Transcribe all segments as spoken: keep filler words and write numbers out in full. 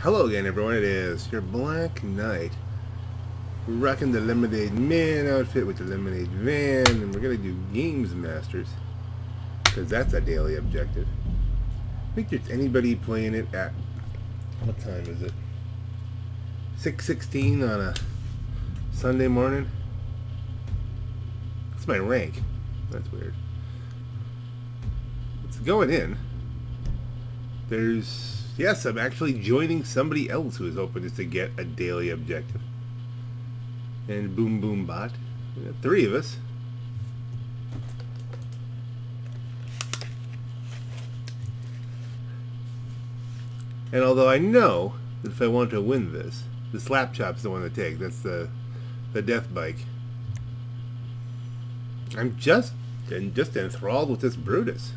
Hello again, everyone. It is your Black Knight, rocking the Lemonade Man outfit with the Lemonade Van, and we're gonna do Games Masters because that's a daily objective. I think there's anybody playing it at what time is it? six sixteen on a Sunday morning. That's my rank. That's weird. It's going in. There's. Yes, I'm actually joining somebody else who is hoping just to get a daily objective. And boom boom bot. We got three of us. And although I know that if I want to win this, the slap chop's the one to take. That's the the death bike. I'm just and just enthralled with this Brutus.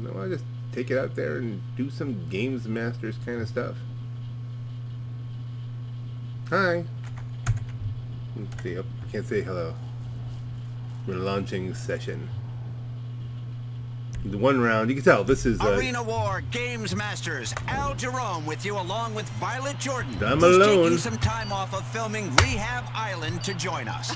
You know, I just take it out there and do some Games Masters kind of stuff. Hi. Let's see. Oh, can't say hello. We're launching session. The one round. You can tell this is uh, Arena War Games Masters. Al Jerome with you, along with Violet Jordan. I'm He's alone. Taking some time off of filming Rehab Island to join us.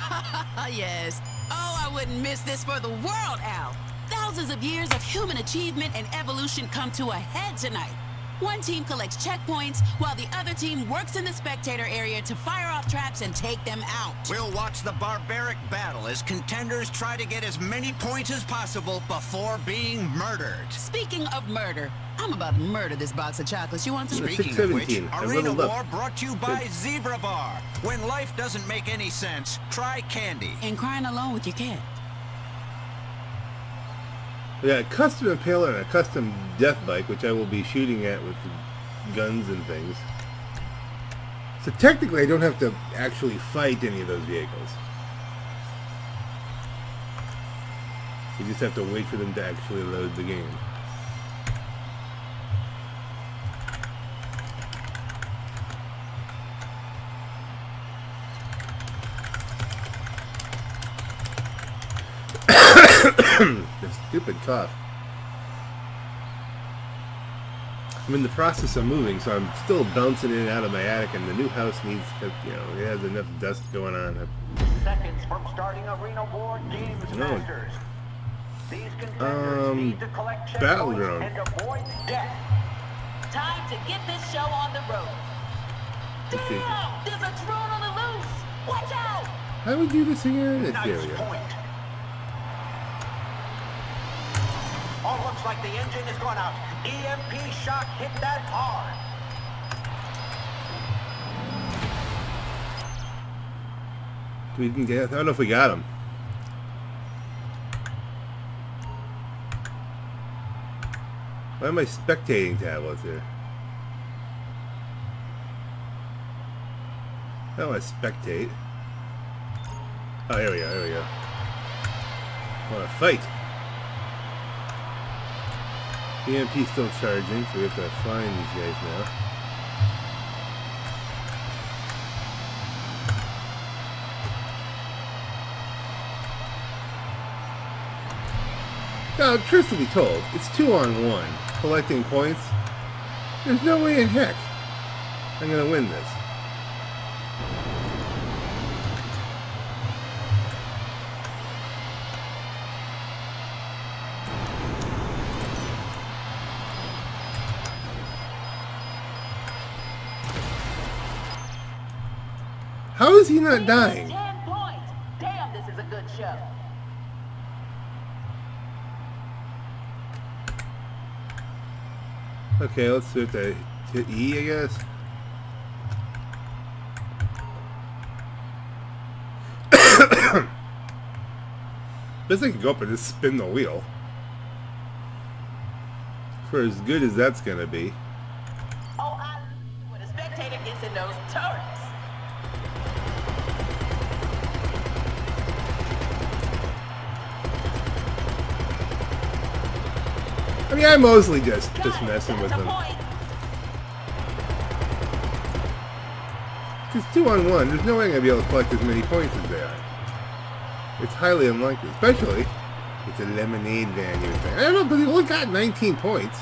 Yes. Oh, I wouldn't miss this for the world, Al. Thousands of years of human achievement and evolution come to a head tonight. One team collects checkpoints, while the other team works in the spectator area to fire off traps and take them out. We'll watch the barbaric battle as contenders try to get as many points as possible before being murdered. Speaking of murder, I'm about to murder this box of chocolates. You want to? Speaking of which, Arena War brought to you by Zebra Bar. When life doesn't make any sense, try candy. And crying alone with your cat. We got a custom impaler and a custom death bike, which I will be shooting at with guns and things. So technically I don't have to actually fight any of those vehicles. You just have to wait for them to actually load the game. The stupid cough. I'm in the process of moving, so I'm still bouncing in and out of my attic, and the new house needs to, you know, it has enough dust going on. Seconds from starting Arena War Games Masters. These contenders need to collect checkpoints and avoid death. Time to get this show on the road. Damn! There's a drone on the loose! Watch out! How do we do this again? There we go. Oh, looks like the engine has gone out. E M P shock hit that hard. We didn't get. I don't know if we got him. Why am I spectating tablets here? I don't want to spectate. Oh, here we go. Here we go. I want to fight. E M P's still charging, so we have to find these guys now. Now, truth to be told, it's two on one. Collecting points. There's no way in heck I'm gonna win this. How is he not dying? Damn, this is a good show. Okay, let's do it to, to E, I guess. This thing can go up and just spin the wheel. For as good as that's gonna be. Oh, I love when a spectator gets in those turrets. I mean, I'm mostly just, just messing with them. It's two on one. There's no way I'm going to be able to collect as many points as they are. It's highly unlikely. Especially with a lemonade van, you would think. I don't know, but they've only got nineteen points.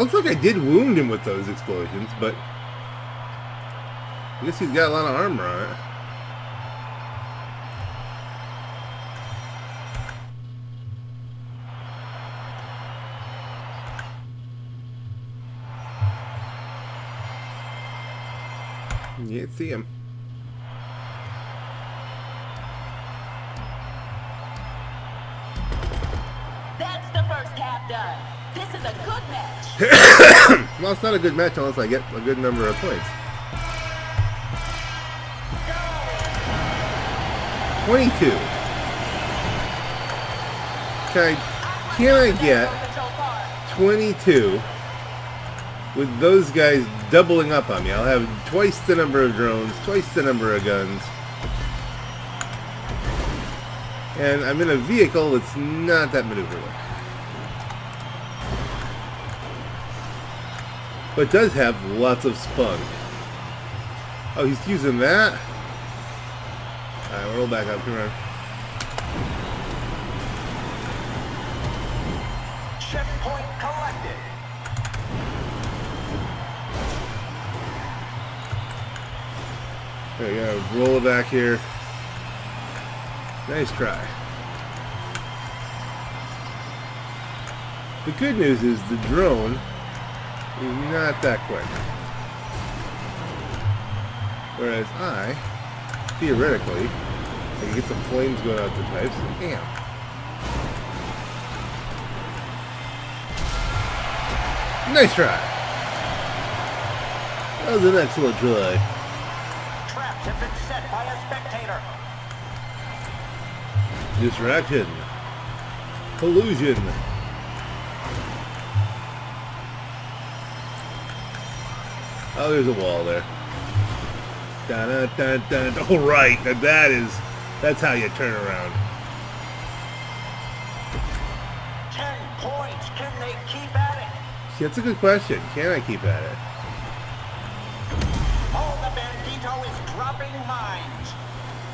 looks like I did wound him with those explosions, but I guess he's got a lot of armor on it. You can't see him. That's the first half done. This is a good match. Well, it's not a good match unless I get a good number of points. Twenty-two. Can I, can I get twenty-two? With those guys doubling up on me, I'll have twice the number of drones, twice the number of guns. And I'm in a vehicle that's not that maneuverable. But does have lots of spunk. Oh, he's using that? Alright, roll back up, come on. Checkpoint collected. Okay, gotta roll it back here. Nice try. The good news is the drone is not that quick. Whereas I, theoretically, I can get some flames going out the pipes. Damn. Nice try. That was an excellent try. Have been set by a spectator. Distraction. Collusion. Oh, there's a wall there. Dun, dun, dun, dun. Oh, right. That is, that's how you turn around. Ten points. Can they keep at it? See, that's a good question. Can I keep at it?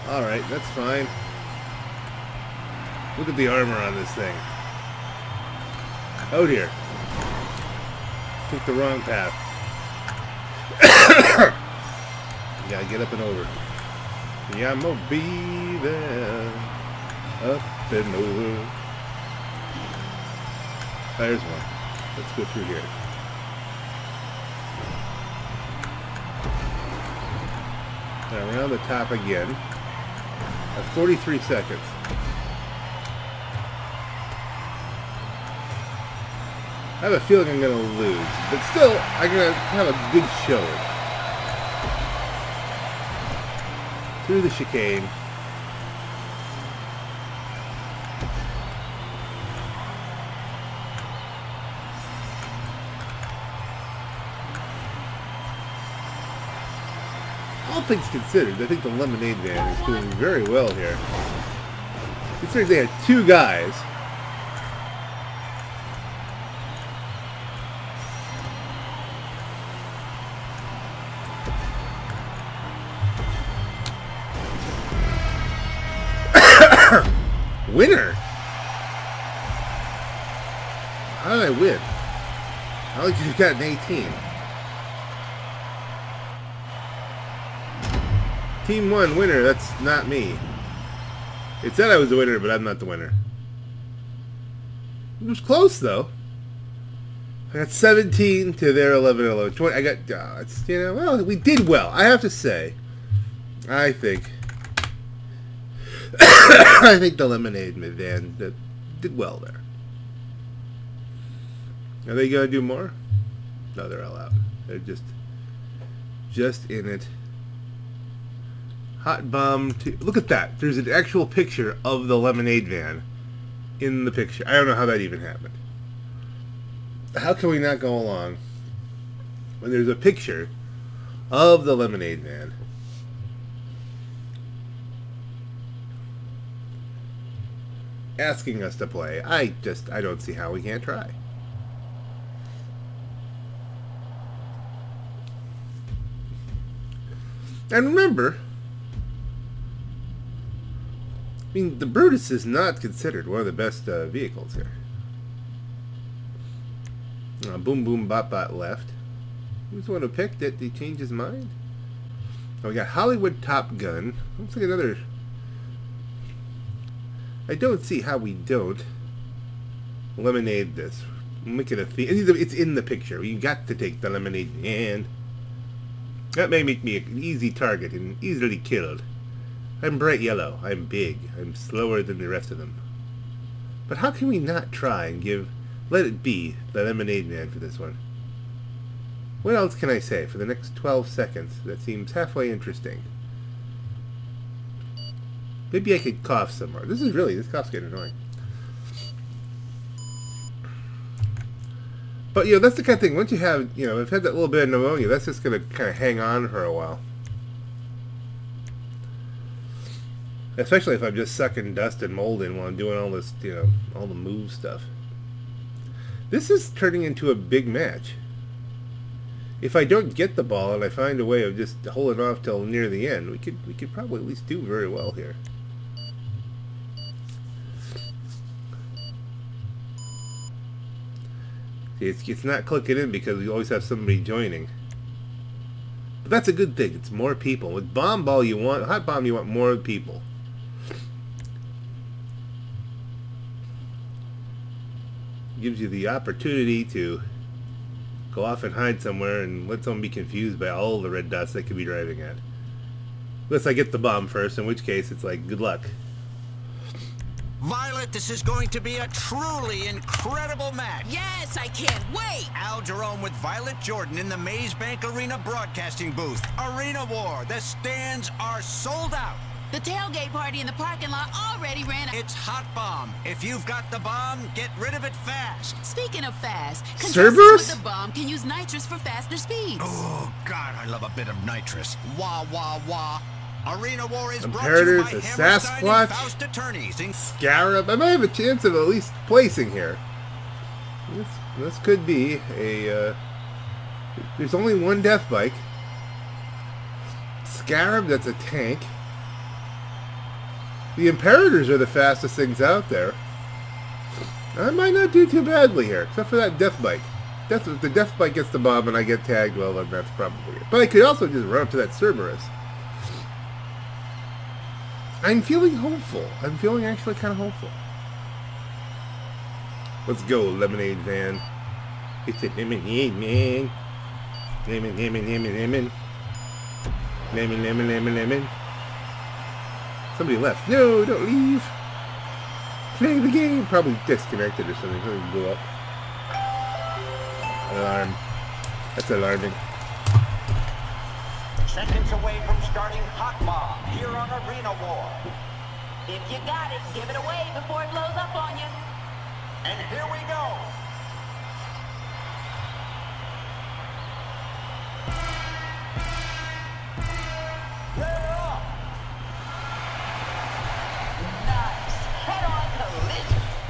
Alright, that's fine. Look at the armor on this thing. Oh dear. Took the wrong path. You gotta get up and over. Yeah, I'm gonna be there. Up and over. There's one. Let's go through here. Now around the top again. forty-three seconds. I have a feeling I'm going to lose, but still, I'm going to have a good show. Through the chicane. All things considered, I think the Lemonade Man is doing very well here. Considering they had two guys. Winner! How did I win? I only just got an eighteen. Team one winner, that's not me. It said I was the winner, but I'm not the winner. It was close, though. I got seventeen to their eleven and eleven. twenty, I got, uh, you know, well, we did well. I have to say, I think, I think the Lemonade Mid-Van that did well there. Are they going to do more? No, they're all out. They're just, just in it. Hot bomb to, look at that. There's an actual picture of the Lemonade Van in the picture. I don't know how that even happened. How can we not go along when there's a picture of the Lemonade Van? Asking us to play. I just, I don't see how we can't try. And remember, I mean, the Brutus is not considered one of the best uh, vehicles here. Uh, boom Boom Bop Bot left. Who's the one who picked it? Did he change his mind? Oh, we got Hollywood Top Gun. Looks like another... I don't see how we don't lemonade this. Make it a theme. It's in the picture. You got to take the lemonade and... That may make me an easy target and easily killed. I'm bright yellow. I'm big. I'm slower than the rest of them. But how can we not try and give... Let it be the Lemonade Man for this one. What else can I say for the next twelve seconds that seems halfway interesting? Maybe I could cough some more. This is really, this cough's getting annoying. But, you know, that's the kind of thing. Once you have, you know, I've had that little bit of pneumonia, that's just going to kind of hang on for a while. Especially if I'm just sucking dust and mold in while I'm doing all this, you know, all the move stuff. This is turning into a big match. If I don't get the ball and I find a way of just holding off till near the end, we could we could probably at least do very well here. See, it's it's not clicking in because we always have somebody joining. But that's a good thing. It's more people. With bomb ball, you want hot bomb. You want more people. Gives you the opportunity to go off and hide somewhere and let someone be confused by all the red dots they could be driving at. Unless I get the bomb first, in which case it's like, good luck. Violet, this is going to be a truly incredible match. Yes, I can't wait. Al Jerome with Violet Jordan in the Maze Bank Arena broadcasting booth. Arena War, the stands are sold out. The tailgate party in the parking lot already ran out. It's hot bomb. If you've got the bomb, get rid of it fast. Speaking of fast, servers with the bomb can use nitrous for faster speeds. Oh God, I love a bit of nitrous. Wah wah wah. Arena War is brought to you by Hammerstein and Faust attorneys. Scarab. I might have a chance of at least placing here. This this could be a. Uh, there's only one death bike. Scarab. That's a tank. The Imperators are the fastest things out there. I might not do too badly here, except for that death bike. Death, if the death bike gets the bomb and I get tagged, well, then that's probably it. But I could also just run up to that Cerberus. I'm feeling hopeful. I'm feeling actually kind of hopeful. Let's go, Lemonade Van. It's a lemonade man. Lemon, lemon, lemon, lemon. Lemon, lemon, lemon, lemon. Somebody left. No, don't leave. Play the game. Probably disconnected or something. Something blew up. Alarm. That's alarming. Seconds away from starting hot bomb here on Arena War. If you got it, give it away before it blows up on you. And here we go.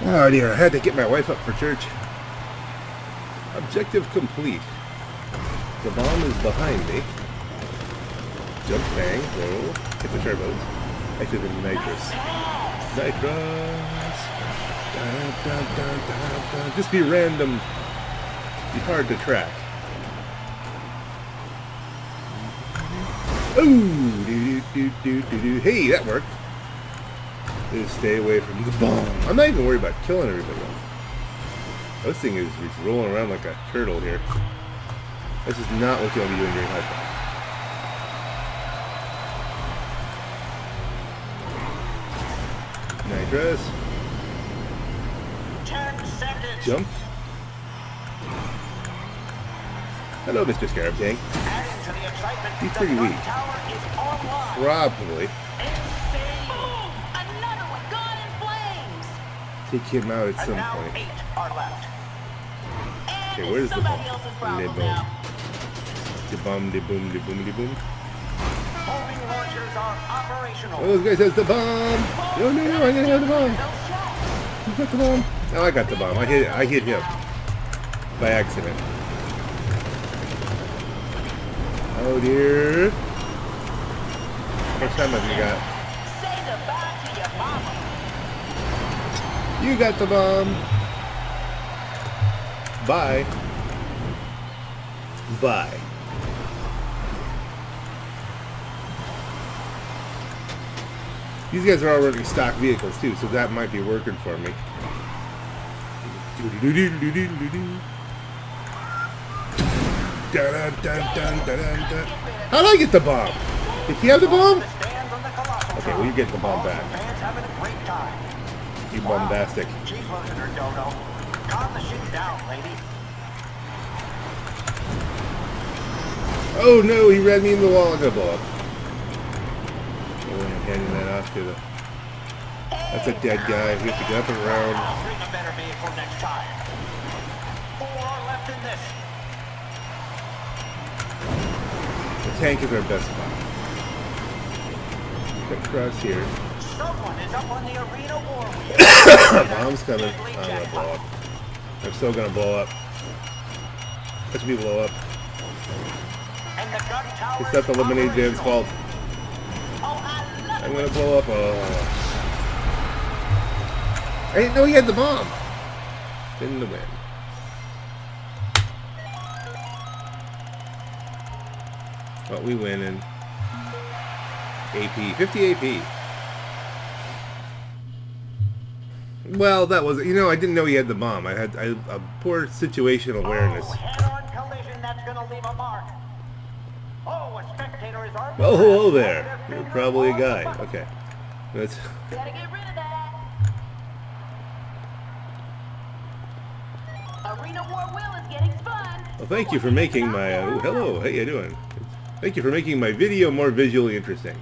Oh dear, I had to get my wife up for church. Objective complete. The bomb is behind me. Jump bang, roll. Hit the turbos. Actually, the nitrous. Nitrous! Da, da, da, da, da. Just be random. Be hard to track. Ooh! Do, do, do, do, do. Hey, that worked. Just stay away from the bomb. I'm not even worried about killing everybody else. This thing is just rolling around like a turtle here. This is not what you want to be doing during high time. Nitrous. ten seconds. Jump. Hello, Mister Scarab Tank. He's pretty weak. Probably. Take him out at some point. Okay, where's the bomb? The bomb. The bomb, the boom, the boom, the boom. One of those guys has the bomb. No, no, no, I didn't have the bomb. You got the bomb? No, I got the bomb. I hit, I hit him by accident. Oh dear. How much time have you got? You got the bomb. Bye. Bye. These guys are already stock vehicles too, so that might be working for me. How do I get the bomb? Did he have the bomb? Okay, well, you get the bomb back. You bombastic. Oh no, he ran me in the wall. I'm gonna blow up. I'm handing that off to the... That's a dead guy. We have to go up and around. I'll bring a better vehicle next time. Four are left in this. The tank is our best spot. Cut across here. Someone is up on the Arena Wars. Bomb's coming. I'm gonna blow up. I'm still gonna blow up. Let's me blow up. It's not the lemonade van's fault. I'm gonna blow up. Oh. I didn't know he had the bomb. Didn't win. But we win in A P. fifty A P. Well, that was, you know, I didn't know he had the bomb. I had I, a poor situational awareness. Oh, hello there. You're probably a guy. Okay. Let's... Gotta get rid of that. Arena War Will is getting fun. Well, thank you for making my... Uh, ooh, hello. How you doing? Thank you for making my video more visually interesting.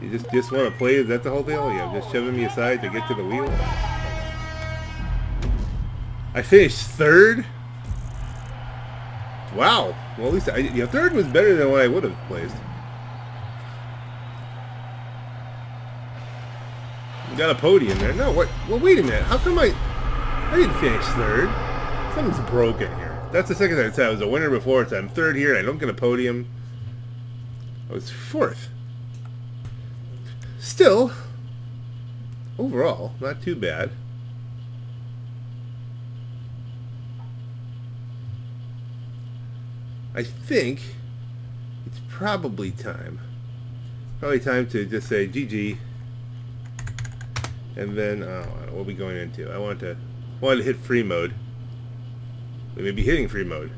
You just just want to play? Is that the whole thing? Oh, yeah. Just shoving me aside to get to the wheel. I finished third? Wow. Well, at least I, you know, third was better than what I would have placed. Got a podium there. No, what? Well, wait a minute. How come I... I didn't finish third. Something's broken here. That's the second time I said I was a winner before. So I'm third here. I don't get a podium. I was fourth. Still, overall, not too bad. I think it's probably time. Probably time to just say G G. And then, oh, what are we going into? I want to, I want to hit free mode. We may be hitting free mode.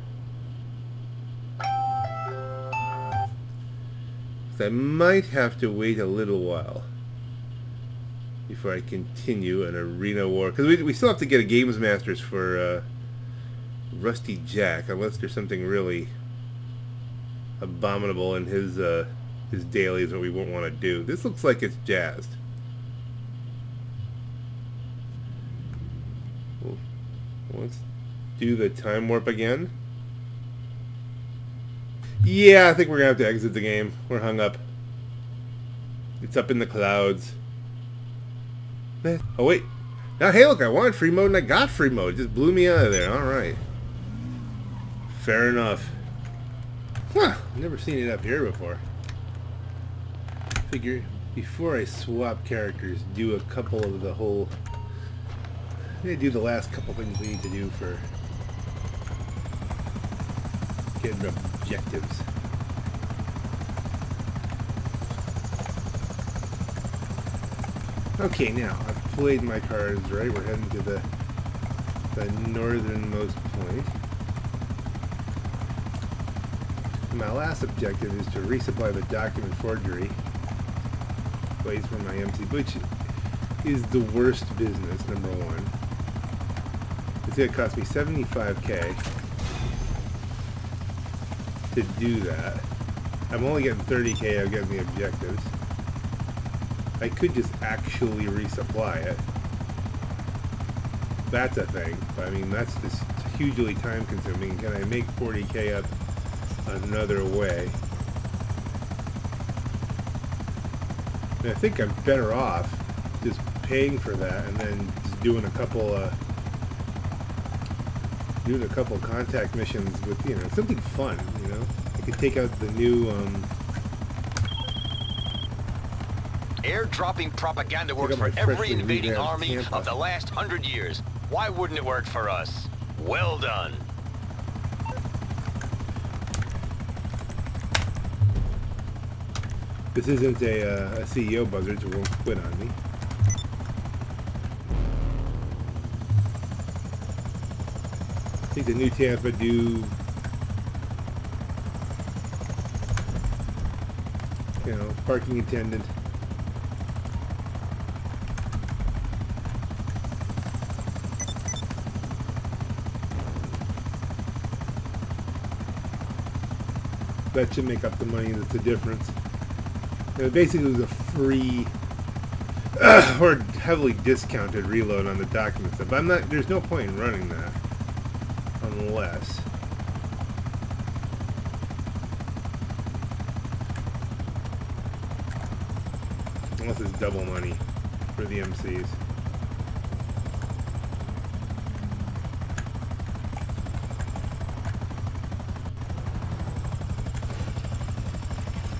So I might have to wait a little while before I continue an Arena War. Because we, we still have to get a Games Masters for uh, Rusty Jack. Unless there's something really abominable in his, uh, his dailies that we won't want to do. This looks like it's jazzed. Let's do the time warp again. Yeah, I think we're gonna have to exit the game. We're hung up. It's up in the clouds. Oh wait. Now hey look, I wanted free mode and I got free mode. It just blew me out of there. Alright. Fair enough. Huh, never seen it up here before. Figure before I swap characters, do a couple of the whole... I'm going to do the last couple things we need to do for getting objectives. Okay, now, I've played my cards, right? We're heading to the, the northernmost point. My last objective is to resupply the document forgery place for my M C, which is the worst business, number one. It's going to cost me seventy-five K to do that. I'm only getting thirty K out of getting the objectives. I could just actually resupply it. That's a thing. But I mean, that's just hugely time consuming. Can I make forty K up another way? And I think I'm better off just paying for that and then just doing a couple of... doing a couple contact missions with, you know, something fun, you know? I could take out the new, um... airdropping propaganda works for every invading army of the last hundred years. Why wouldn't it work for us? Well done. This isn't a, uh, a C E O buzzard, so it won't quit on me. I think the new Tampa do, you know, parking attendant. That should make up the money. That's the difference. You know, basically, it was a free uh, or heavily discounted reload on the document stuff. But I'm not. There's no point in running that unless. Unless it's double money for the M Cs.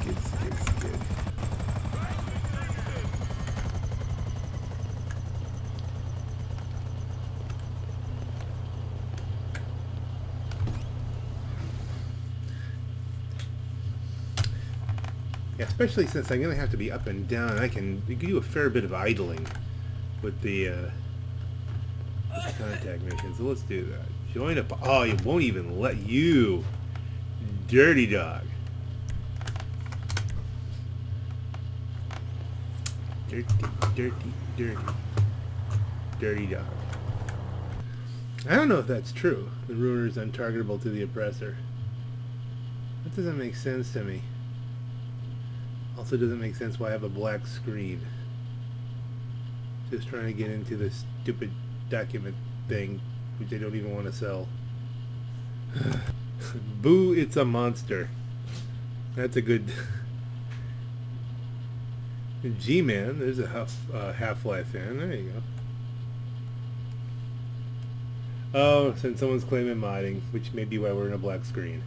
Skid, skid, skid. Especially since I'm going to have to be up and down, I can do a fair bit of idling with the, uh, with the contact mission. So let's do that. Join up. Oh, it won't even let you. Dirty dog. Dirty, dirty, dirty. Dirty dog. I don't know if that's true. The ruiner is untargetable to the oppressor. That doesn't make sense to me. Also doesn't make sense why I have a black screen. Just trying to get into this stupid document thing, which they don't even want to sell. Boo, it's a monster. That's a good... G-Man, there's a half, uh, Half-Life fan. There you go. Oh, since someone's claiming modding, which may be why we're in a black screen.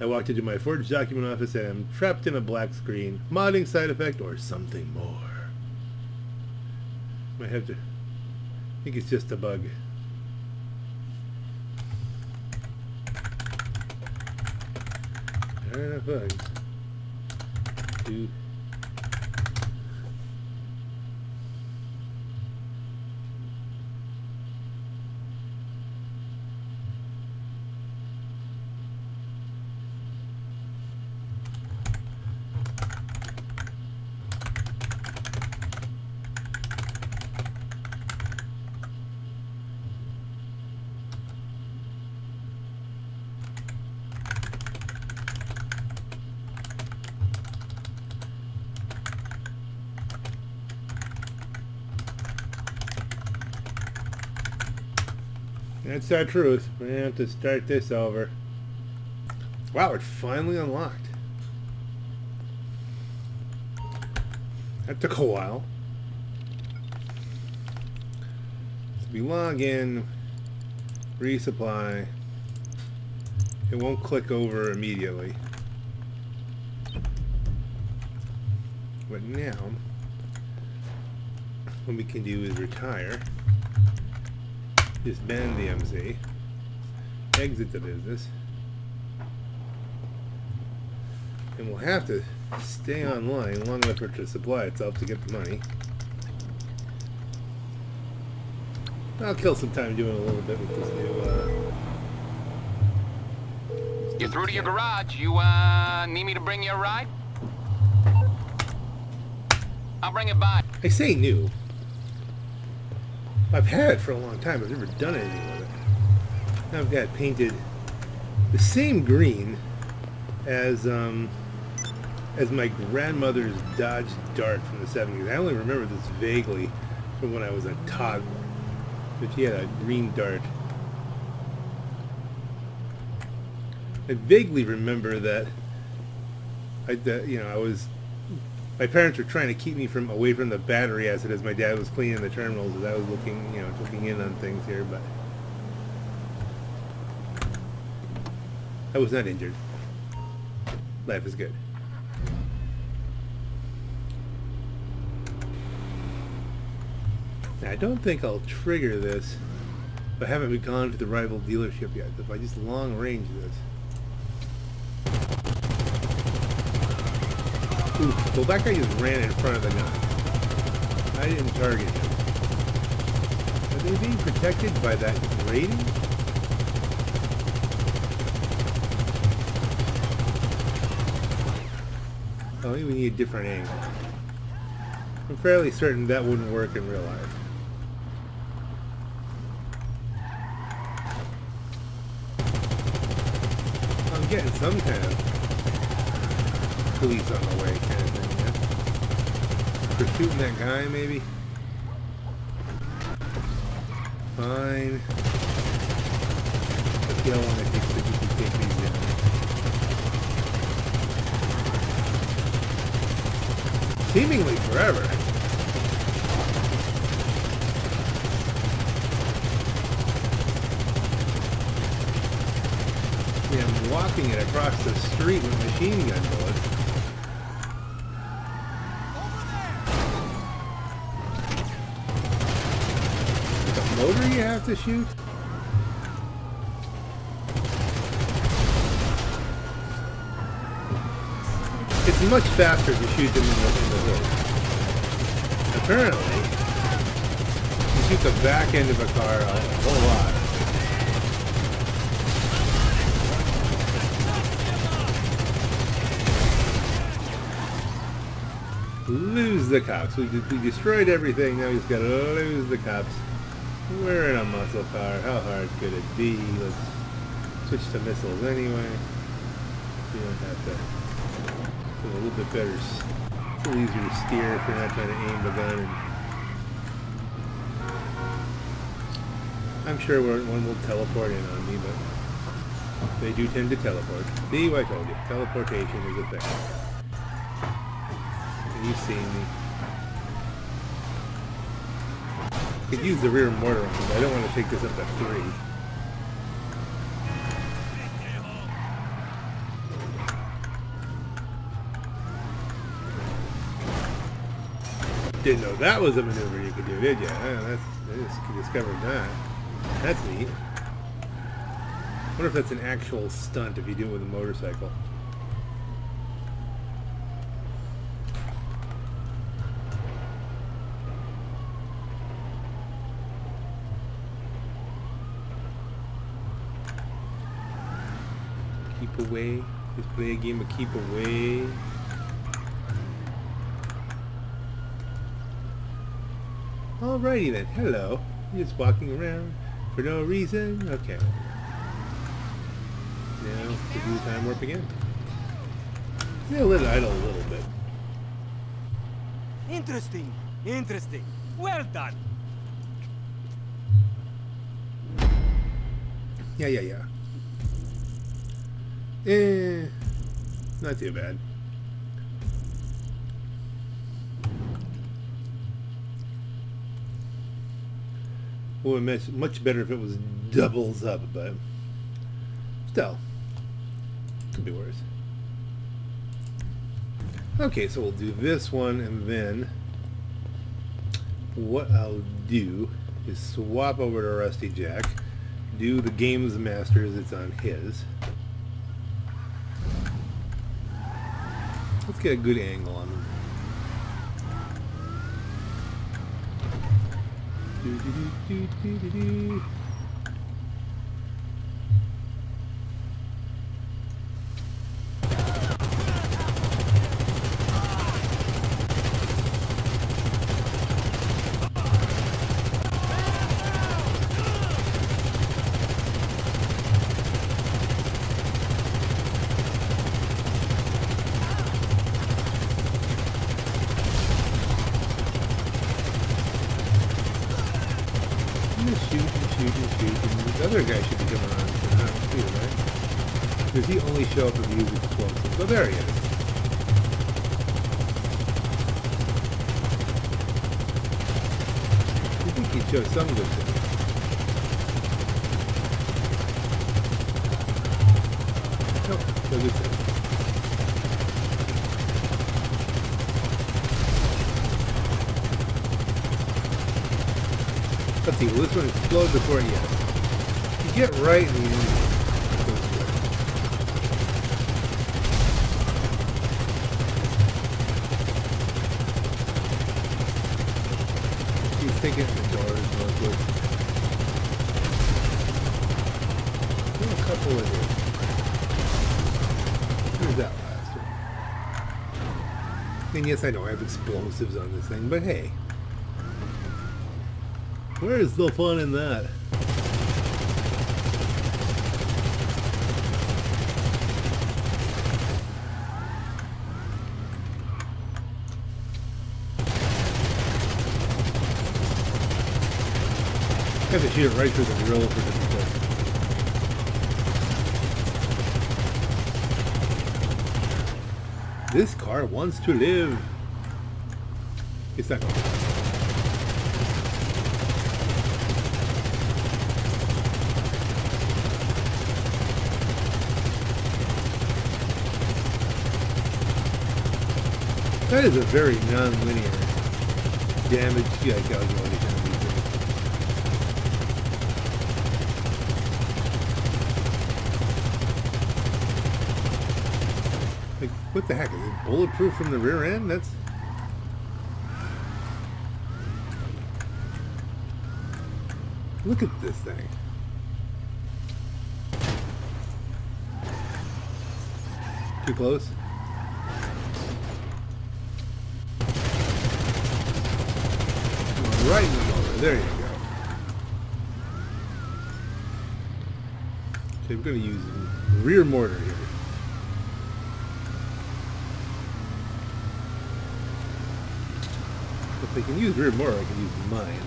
I walked into my forged document office and I'm trapped in a black screen. Modding side effect or something more. Might have to... I think it's just a bug. Not enough bugs. Dude. That's our truth. We're going to have to start this over. Wow, it finally unlocked. That took a while. So we log in, resupply. It won't click over immediately. But now, what we can do is retire. Disband the M C, exit the business, and we'll have to stay online long enough for it to supply itself to get the money. I'll kill some time doing a little bit with this new, uh... You're through to your garage. You, uh, need me to bring you a ride? I'll bring it by. I say new. I've had it for a long time. I've never done anything with it. Now I've got painted the same green as um, as my grandmother's Dodge Dart from the seventies. I only remember this vaguely from when I was a toddler. But she had a green Dart. I vaguely remember that I, that, you know, I was. My parents were trying to keep me from away from the battery acid as my dad was cleaning the terminals as I was looking, you know, looking in on things here, but I was not injured. Life is good. Now, I don't think I'll trigger this But haven't we gone to the rival dealership yet? If I just long range this. Ooh, well that guy just ran in front of the guy. I didn't target him. Are they being protected by that rating? Oh, maybe we need a different angle. I'm fairly certain that wouldn't work in real life. I'm getting some kind of police on the way kind of thing, yeah? For shooting that guy, maybe? Fine. Let's get on it. Seemingly forever. Yeah, I'm walking it across the street with machine gun bullets. Over there. The motor you have to shoot? It's much faster to shoot them in the, in the hood. Apparently, you shoot the back end of a car a whole lot. Lose the cops. We, we destroyed everything, now he's got to lose the cops. We're in a muscle car. How hard could it be? Let's switch to missiles anyway. We don't have to... A little bit better, it's a little easier to steer if you're not trying to aim the gun. And I'm sure one will teleport in on me, but they do tend to teleport. See, I told you, teleportation is a thing. And you've seen me. I could use the rear mortar on because I don't want to take this up to three. Didn't know that was a maneuver you could do, did you? Oh, that's, I just discovered that. That's neat. I wonder if that's an actual stunt if you do it with a motorcycle. Keep away. Just play a game of keep away. Alrighty then, hello. You're just walking around for no reason. Okay. Now, to do time warp again. Yeah, let it idle a little bit. Interesting, interesting. Well done. Yeah, yeah, yeah. Eh, not too bad. Well, it's much better if it was doubles up, but still, could be worse. Okay, so we'll do this one, and then what I'll do is swap over to Rusty Jack, do the Games Masters, it's on his. Let's get a good angle on them. Do, do, do, do, do, do. Show up and use explosives. So there he is. You think he'd show some good things? Nope, no good things. Let's see, will this one explode before? Yes. Get right, Lee. Thinking the jar is not good. There's a couple in here. There's that last one. I mean, yes, I know I have explosives on this thing, but hey. Where is the fun in that? I have to shoot it right through the grill for different places. This car wants to live. It's not going to happen. That is a very non-linear damage like calculation. What the heck, is it bulletproof from the rear end? That's... Look at this thing. Too close? Right in the motor, there you go. Okay, we're gonna use rear mortar here. If they can use rear mortar, I can use mine.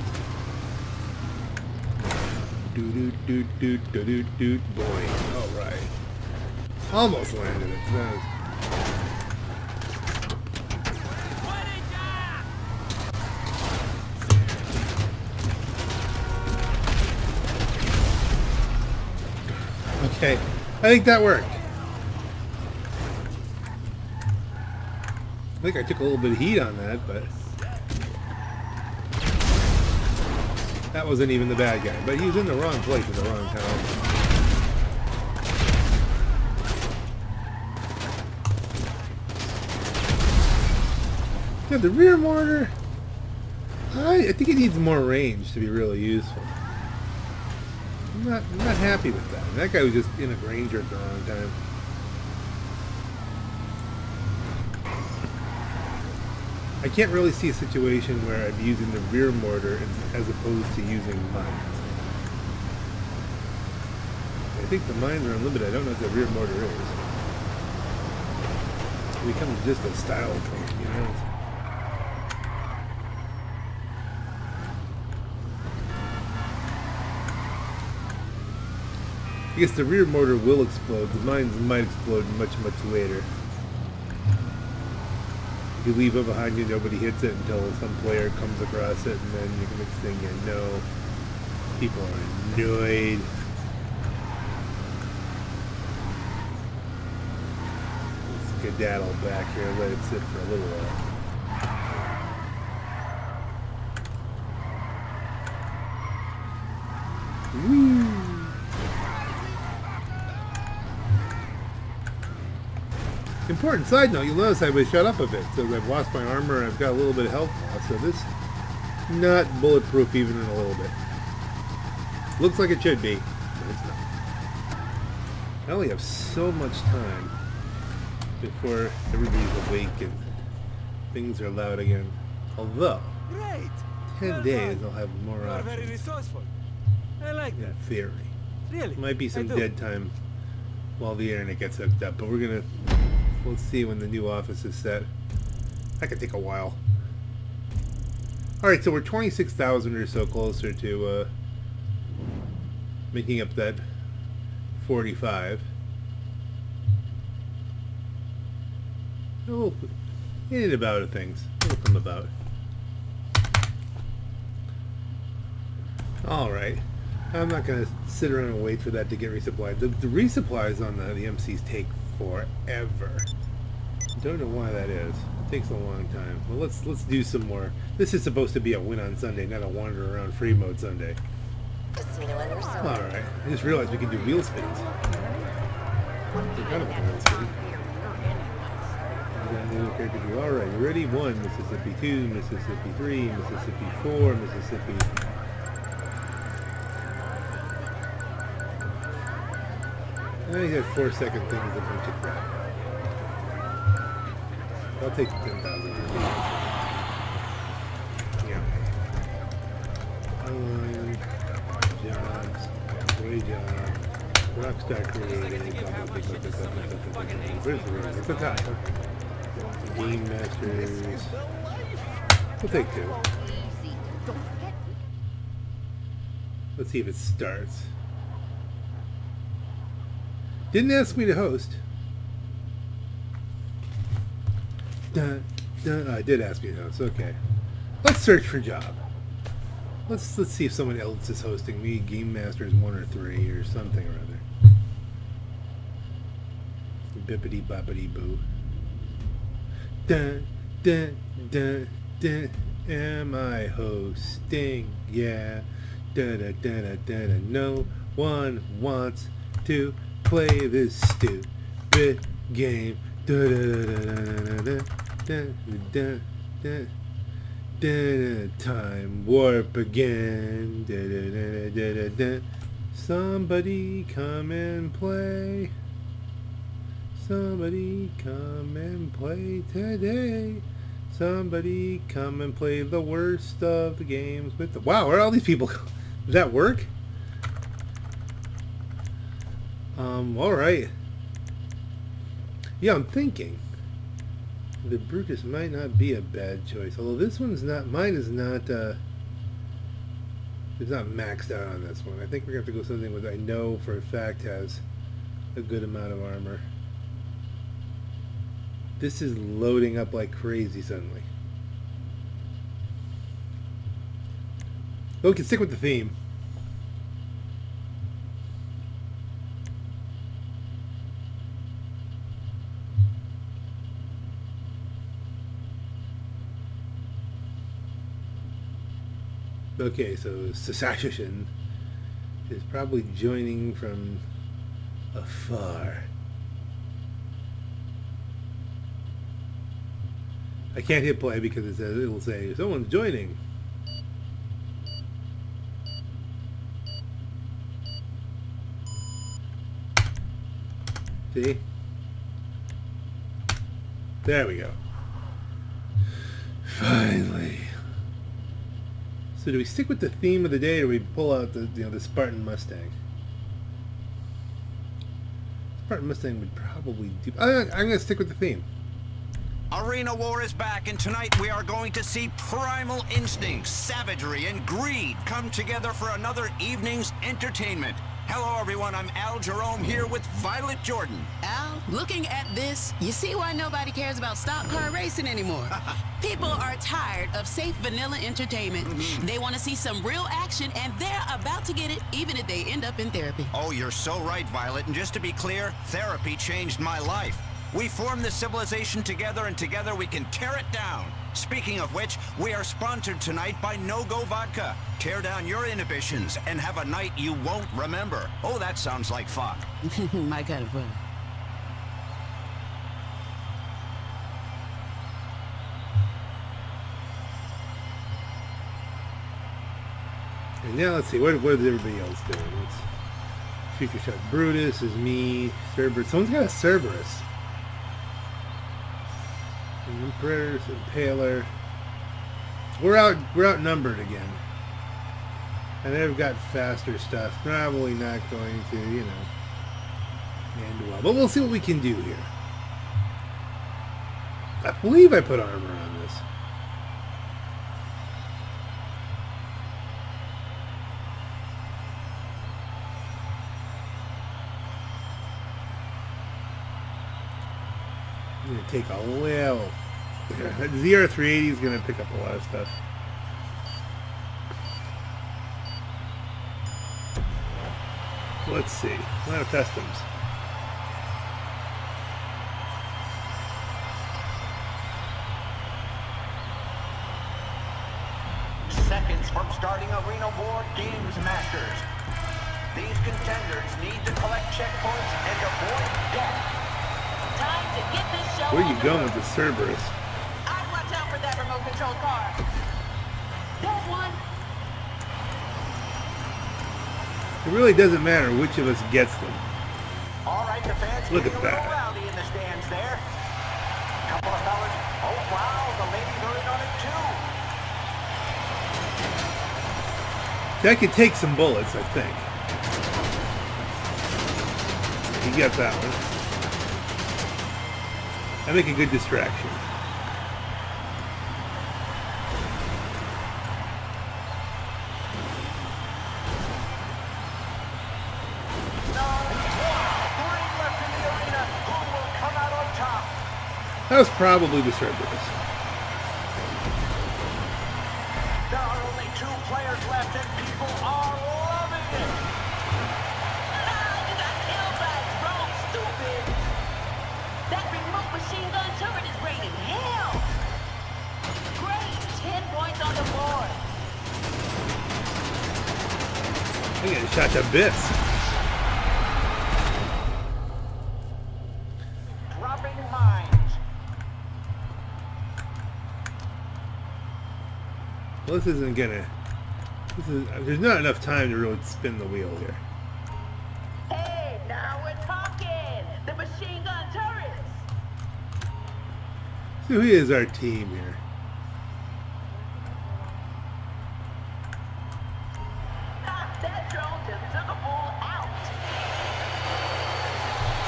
Do do do do do do do boy. All right. Almost landed it. That was... Okay, I think that worked. I think I took a little bit of heat on that, but. That wasn't even the bad guy, but he was in the wrong place at the wrong time. Yeah, the rear mortar, I, I think it needs more range to be really useful. I'm not, I'm not happy with that. That guy was just in a Granger at the wrong time. I can't really see a situation where I'd be using the rear mortar as opposed to using mines. I think the mines are unlimited. I don't know what the rear mortar is. It becomes just a style thing, you know? I guess the rear mortar will explode. The mines might explode much, much later. You leave it behind you, nobody hits it until some player comes across it, and then you can mix things in. No, people are annoyed. Let's skedaddle back here and let it sit for a little while. Woo! Important side note, you'll notice I was shut up a bit, so I've lost my armor and I've got a little bit of health loss, so this is not bulletproof even in a little bit. Looks like it should be, but it's not. I only have so much time before everybody's awake and things are loud again. Although, great. ten days I'll have more you options. Very resourceful. I like that. In theory. Really? Might be some dead time while the internet gets hooked up, but we're going to... Let's see when the new office is set. That could take a while. Alright, so we're twenty-six thousand or so closer to uh, making up that forty-five. Oh, in and about of things. It'll come about. Alright. I'm not going to sit around and wait for that to get resupplied. The, the resupplies on the, the M Cs take forever. Don't know why that is. It takes a long time. Well, let's let's do some more. This is supposed to be a win on Sunday, not a wander around free mode Sunday. Alright, I just realized we can do wheel spins. I forgot about wheel spins. Alright, you ready? One, Mississippi, two, Mississippi, three, Mississippi, four, Mississippi. I think that four second thing is a bunch of crap. I'll take the ten thousand. Yeah. Online, jobs, way jobs, Rockstar created, blah, blah, blah, blah, blah, blah, blah, blah. Where's the room? It's the top. Okay. Game Masters. We'll take two. Let's see if it starts. Didn't ask me to host. Dun, dun, oh, I did ask me to host. Okay. Let's search for job. Let's let's see if someone else is hosting me. Game Masters one or three or something or other. Bippity boppity boo. Dun, dun, dun, dun. Am I hosting? Yeah. Dun, dun, dun, dun, dun. No one wants to play this stupid game. Dun, dun, dun, dun, dun, dun, dun, dun. Time warp again. Dun, dun, dun, dun, dun. Somebody come and play. Somebody come and play today. Somebody come and play the worst of the games with the... Wow, where are all these people? Does that work? Um, alright. Yeah, I'm thinking the Brutus might not be a bad choice. Although this one's not... Mine is not, uh... it's not maxed out on this one. I think we're going to have to go something with I know for a fact has a good amount of armor. This is loading up like crazy suddenly. But we can stick with the theme. Okay, so Secession is probably joining from afar. I can't hit play because it says it'll say someone's joining. See? There we go. Finally. So do we stick with the theme of the day, or do we pull out the you know the Spartan Mustang? Spartan Mustang would probably do. I'm gonna stick with the theme. Arena War is back, and tonight we are going to see primal instincts, savagery, and greed come together for another evening's entertainment. Hello, everyone. I'm Al Jerome here with Violet Jordan. Al, looking at this, you see why nobody cares about stock car racing anymore. People are tired of safe vanilla entertainment. Mm-hmm. They want to see some real action, and they're about to get it, even if they end up in therapy. Oh, you're so right, Violet. And just to be clear, therapy changed my life. We form this civilization together, and together we can tear it down. Speaking of which, we are sponsored tonight by No Go Vodka. Tear down your inhibitions and have a night you won't remember. Oh, that sounds like fun. My kind of fun. And now let's see, what, what is everybody else doing? It's Future Shot Brutus, is me, Cerberus. Someone's got a Cerberus. Emperors and Paler. We're out. We're outnumbered again, and they've got faster stuff. Probably not going to, you know, end well. But we'll see what we can do here. I believe I put armor on this. I'm gonna take a little. Z R three eighty is gonna pick up a lot of stuff. Let's see. A lot of customs. Seconds from starting Arena War Games Masters. contenders need to collect checkpoints and avoid death. Time to get this show. Where are you going with this Cerberus? I'd watch out for that remote control car. There's one. It really doesn't matter which of us gets them. All right, the fans look at that. Rowdy in the stands there. Couple of fellas. Oh wow, the lady voted on it too. That could take some bullets, I think. You got that one. I make a good distraction. That was probably the Cerberus. There are only two players left and people are loving it! How did I kill that drone, stupid? That remote machine gun turret is raining hell! Great! Ten points on the board! I'm getting shot to bits. This isn't gonna. This is, there's not enough time to really spin the wheel here. Hey, now we're talking. The machine gun turrets. So who is our team here? Ah, that drone just took a bull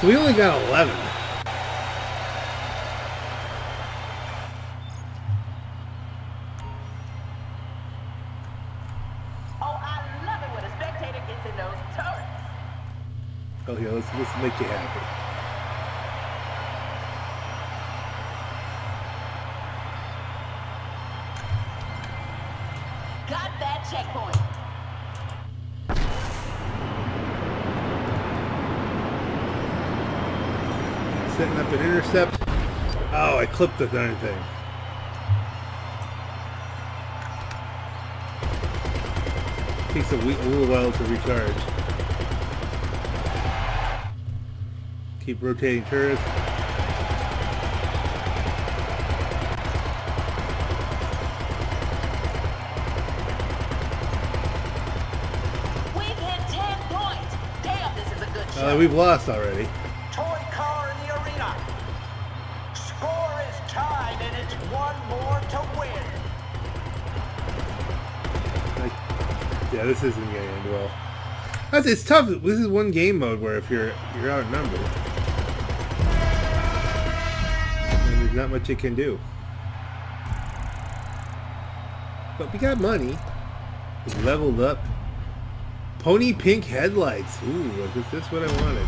out. So we only got eleven. Let's make you happy. Got that checkpoint. Setting up an intercept. Oh, I clipped the darn thing. Takes a, wee- a little while to recharge. Keep rotating turrets. We've hit ten points. Damn, this is a good shot. Uh, we've lost already. Toy car in the arena. Score is tied, and it's one more to win. Like, yeah, this isn't gonna end well. That's, it's tough. This is one game mode where if you're you're outnumbered. Not much it can do, but we got money. It's leveled up. Pony pink headlights. Ooh, is this what I wanted?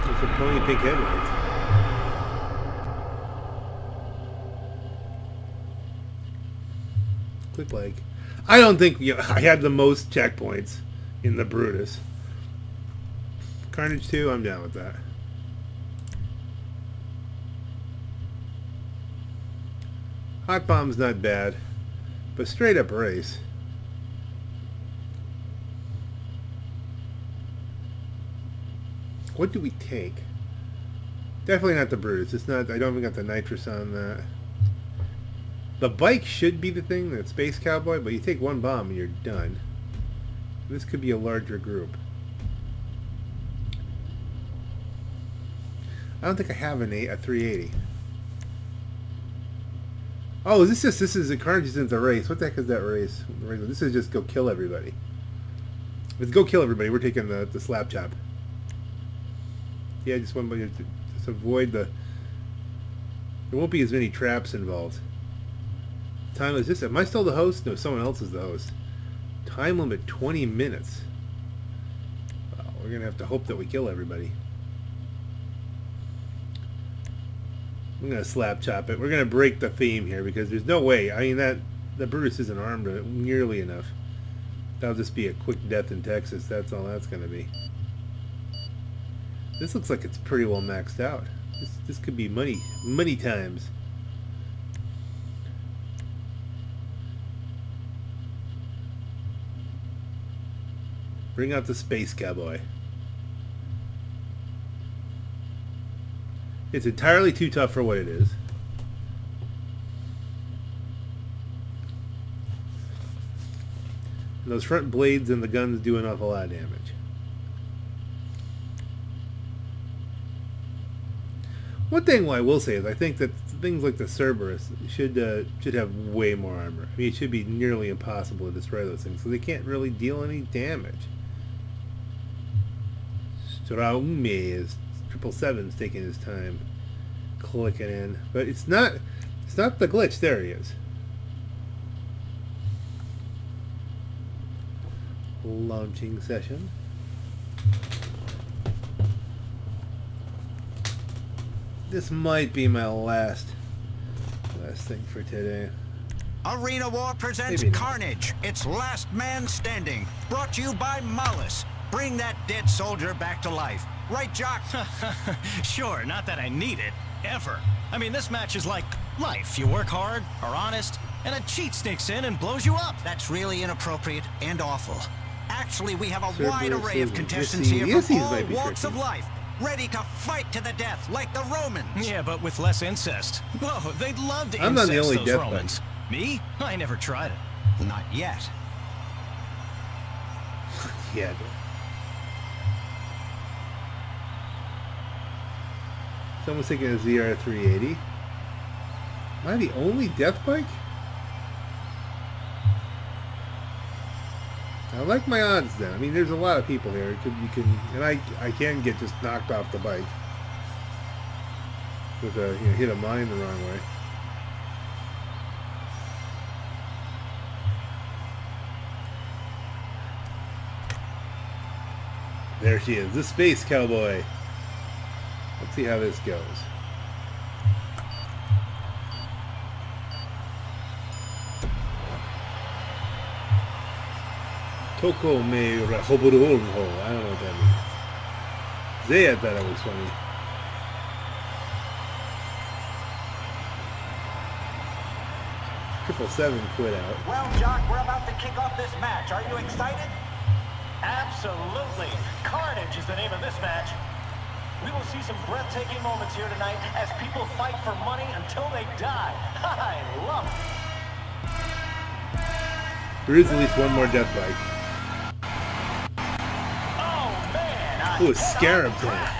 It's a pony pink headlights. Quick like. I don't think you know, I had the most checkpoints in the Brutus. Carnage two. I'm down with that. Hot bomb's not bad, but straight up race. What do we take? Definitely not the Brutus. It's not. I don't even got the nitrous on that. The bike should be the thing, that Space Cowboy, but you take one bomb and you're done. This could be a larger group. I don't think I have an eight, a three eighty. Oh, is this just, this is the Carnage isn't the race. What the heck is that race? This is just go kill everybody. Let's go kill everybody. We're taking the, the slap chop. Yeah, just one, just avoid the, there won't be as many traps involved. Time, is this, am I still the host? No, someone else is the host. Time limit twenty minutes. Wow, we're going to have to hope that we kill everybody. I'm gonna slap chop it. We're gonna break the theme here because there's no way. I mean that the Brutus isn't armed nearly enough. That'll just be a quick death in Texas. That's all that's gonna be. This looks like it's pretty well maxed out. This this could be money money times. Bring out the space cowboy. It's entirely too tough for what it is. And those front blades and the guns do an awful lot of damage. One thing I will say is I think that things like the Cerberus should uh, should have way more armor. I mean, it should be nearly impossible to destroy those things, so they can't really deal any damage. Straume is triple seven's taking his time clicking in, but it's not it's not the glitch. There he is. Launching session. This might be my last last thing for today. Arena War presents Carnage. It's Last Man Standing. Brought to you by Malus. Bring that dead soldier back to life. Right, Jock? Sure, not that I need it, ever. I mean, this match is like life. You work hard, are honest, and a cheat sneaks in and blows you up. That's really inappropriate and awful. Actually, we have a Cerberus wide array of contestants here from all walks of life. Ready to fight to the death like the Romans. Yeah, but with less incest. Whoa, they'd love to I'm incest not the only those death Romans. Bite. Me? I never tried it. Not yet. Yeah. Someone's taking a Z R three eighty. Am I the only death bike? I like my odds then. I mean, there's a lot of people here. You can, you can and I, I can get just knocked off the bike with a you know, hit a mine the wrong way. There she is, the space cowboy. Let's see how this goes. Toko me rahoburunho. I don't know what that means. They thought it was funny. Triple seven quit out. Well, Jock, we're about to kick off this match. Are you excited? Absolutely. Carnage is the name of this match. We will see some breathtaking moments here tonight as people fight for money until they die. I love it. There is at least one more death bike. Ooh, a scarab tank.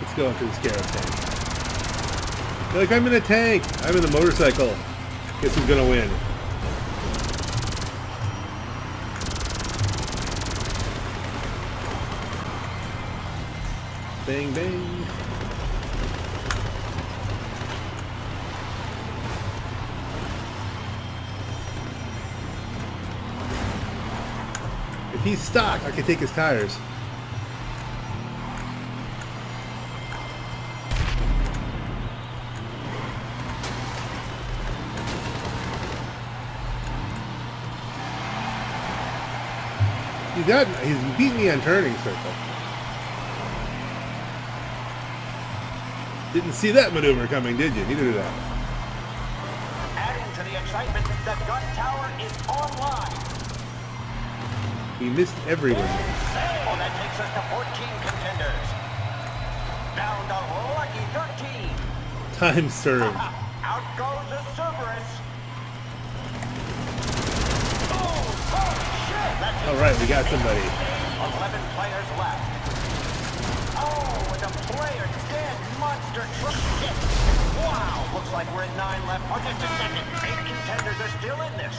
Let's go after the scarab tank. They're like, I'm in a tank. I'm in the motorcycle. Guess who's gonna win? Bang, bang. If he's stock, I can take his tires. He got, he's beat me on turning circle. Didn't see that maneuver coming, did you? Neither did I. Adding to the excitement, the gun tower is online. He missed everyone. Oh, that takes us to fourteen contenders. Down to lucky thirteen. Time served. Out goes the Cerberus. All right, we got somebody. Eleven players left. Oh, with a player dead, monster truck hit. Wow, looks like we're at nine left. Oh, just a second. Eight contenders are still in this.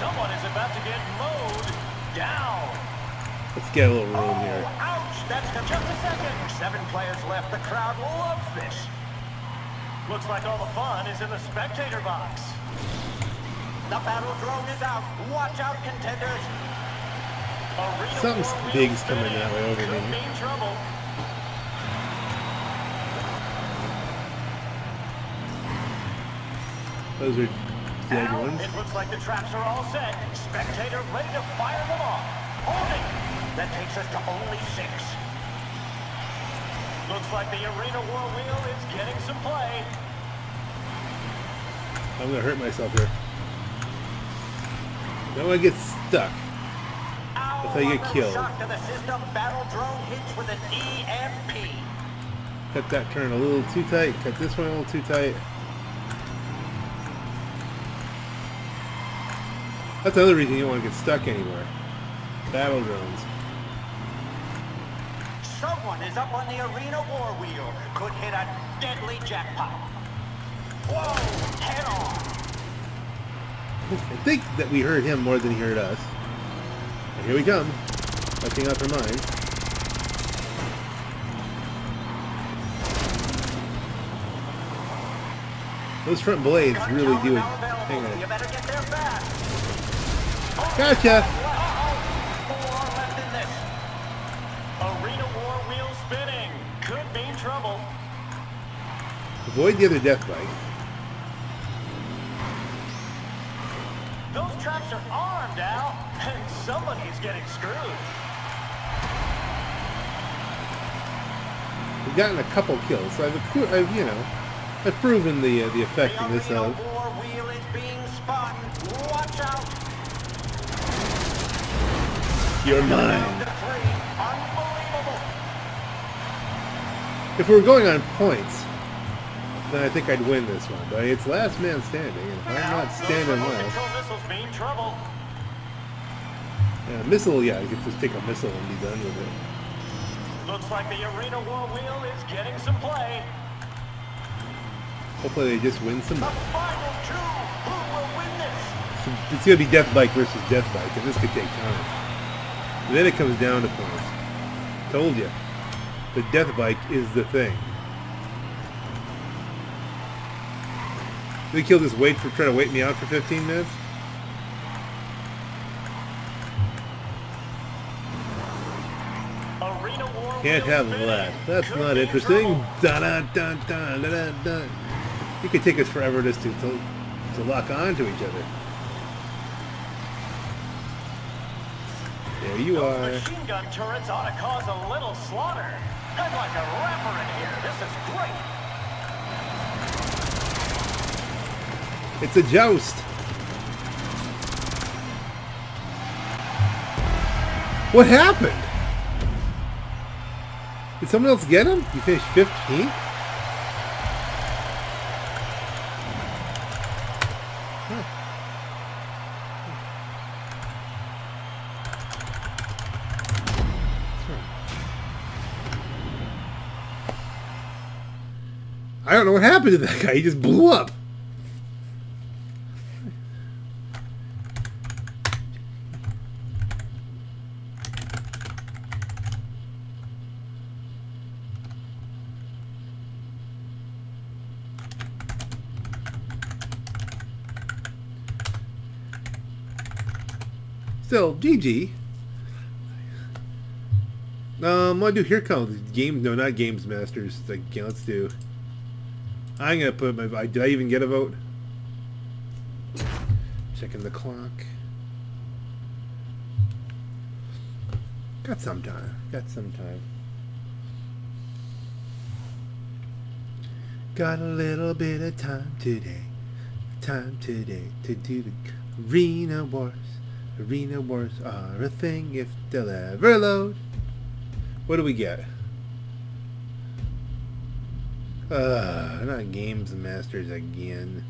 Someone is about to get mowed down. Let's get a little room oh, here. Ouch! That's just a second. Seven players left. The crowd loves this. Looks like all the fun is in the spectator box. The battle drone is out. Watch out, contenders. Arena Something's big's coming that way over me. Those are dead now, ones. It looks like the traps are all set. Spectator ready to fire them off. Holding. That takes us to only six. Looks like the Arena War wheel is getting some play. I'm gonna hurt myself here. No one gets stuck. So you get killed. Shock to the system. Battle drone hits with an E M P. Cut that turn a little too tight. Cut this one a little too tight. That's the other reason you don't want to get stuck anywhere. Battle drones. Someone is up on the arena war wheel. Could hit a deadly jackpot. Whoa! Head on! I think that we heard him more than he heard us. And here we come. Nothing up her mind. Those front blades really do it. Hang on. You better get there fast. Gotcha! Four left in this. Arena war wheel spinning. Could mean trouble. Avoid the other death bike. Those traps are armed, Al, and somebody's getting screwed. We've gotten a couple kills, so I've, I've you know, I've proven the uh, the effectiveness of. The arena war wheel is being spun. Watch out! You're mine. If we were going on points, then I think I'd win this one, but it's last man standing, and if I'm not standing well... Yeah, missile, yeah, you could just take a missile and be done with it. Looks like the arena war wheel is getting some play. Hopefully they just win some... The final two! Who will win this? It's going to be death bike versus death bike, and this could take time. And then it comes down to points. Told you. The death bike is the thing. Did the kill just wait for trying to wait me out for fifteen minutes? Arena war can't have that. That's could not interesting. Da da da da da da. You could take us forever just to, to to lock on to each other. There you Those are. Machine gun turrets ought to cause a little slaughter. I'd like a rapper in here. This is great. It's a joust. What happened? Did someone else get him? You finished fifteenth? I don't know what happened to that guy. He just blew up. Still, G G. Um, what do I do? Here comes games. No, not games masters. Like, okay, let's do. I'm gonna put my. Did I even get a vote? Checking the clock. Got some time. Got some time. Got a little bit of time today. Time today to do the Arena Wars. Arena Wars are a thing if they'll ever load. What do we get? Uh, not Games Masters again.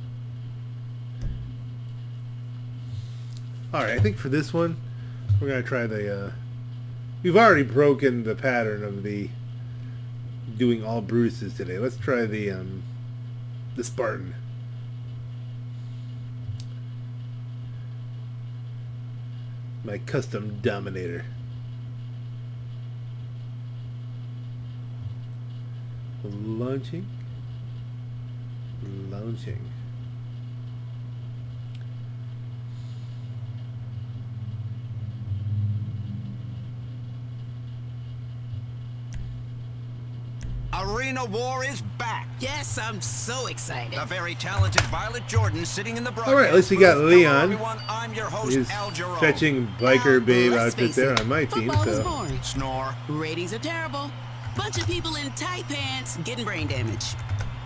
Alright, I think for this one, we're going to try the... Uh, we've already broken the pattern of the doing all Brutuses today. Let's try the, um, the Spartan. My custom dominator. Launching. Launching. Arena War is back. Yes, I'm so excited. A very talented Violet Jordan sitting in the broadcast. All right, at least we got Leon. Everyone, I'm your host, he's Al Jerome. Fetching biker babe outfit there on my team. Football so. Is boring. Snore. Ratings are terrible. Bunch of people in tight pants getting brain damage.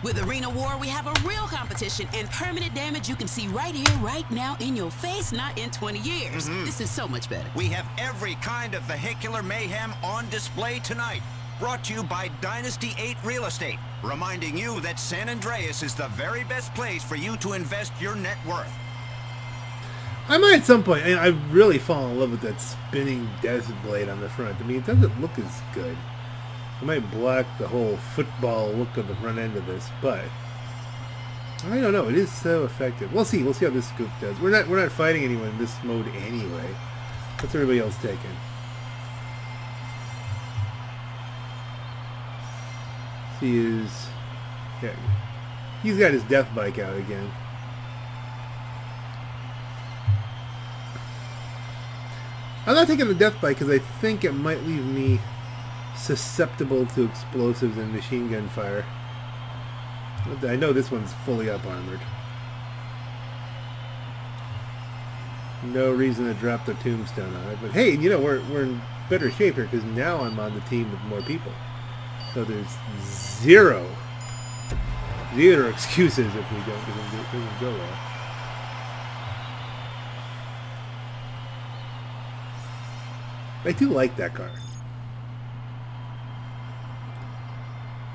With Arena War, we have a real competition and permanent damage you can see right here, right now, in your face, not in twenty years. Mm-hmm. This is so much better. We have every kind of vehicular mayhem on display tonight. Brought to you by Dynasty eight Real Estate, reminding you that San Andreas is the very best place for you to invest your net worth. I might at some point, I really fall in love with that spinning desert blade on the front. I mean, it doesn't look as good. I might block the whole football look of the front end of this, but I don't know. It is so effective. We'll see. We'll see how this scoop does. We're not we're not fighting anyone in this mode anyway. What's everybody else taking? He is, yeah, he's got his death bike out again. I'm not taking the death bike because I think it might leave me susceptible to explosives and machine gun fire. I know this one's fully up armored. No reason to drop the tombstone on it, but hey, you know, we're, we're in better shape here because now I'm on the team with more people. So there's zero, zero excuses if we don't get into it. Doesn't go well. I do like that car.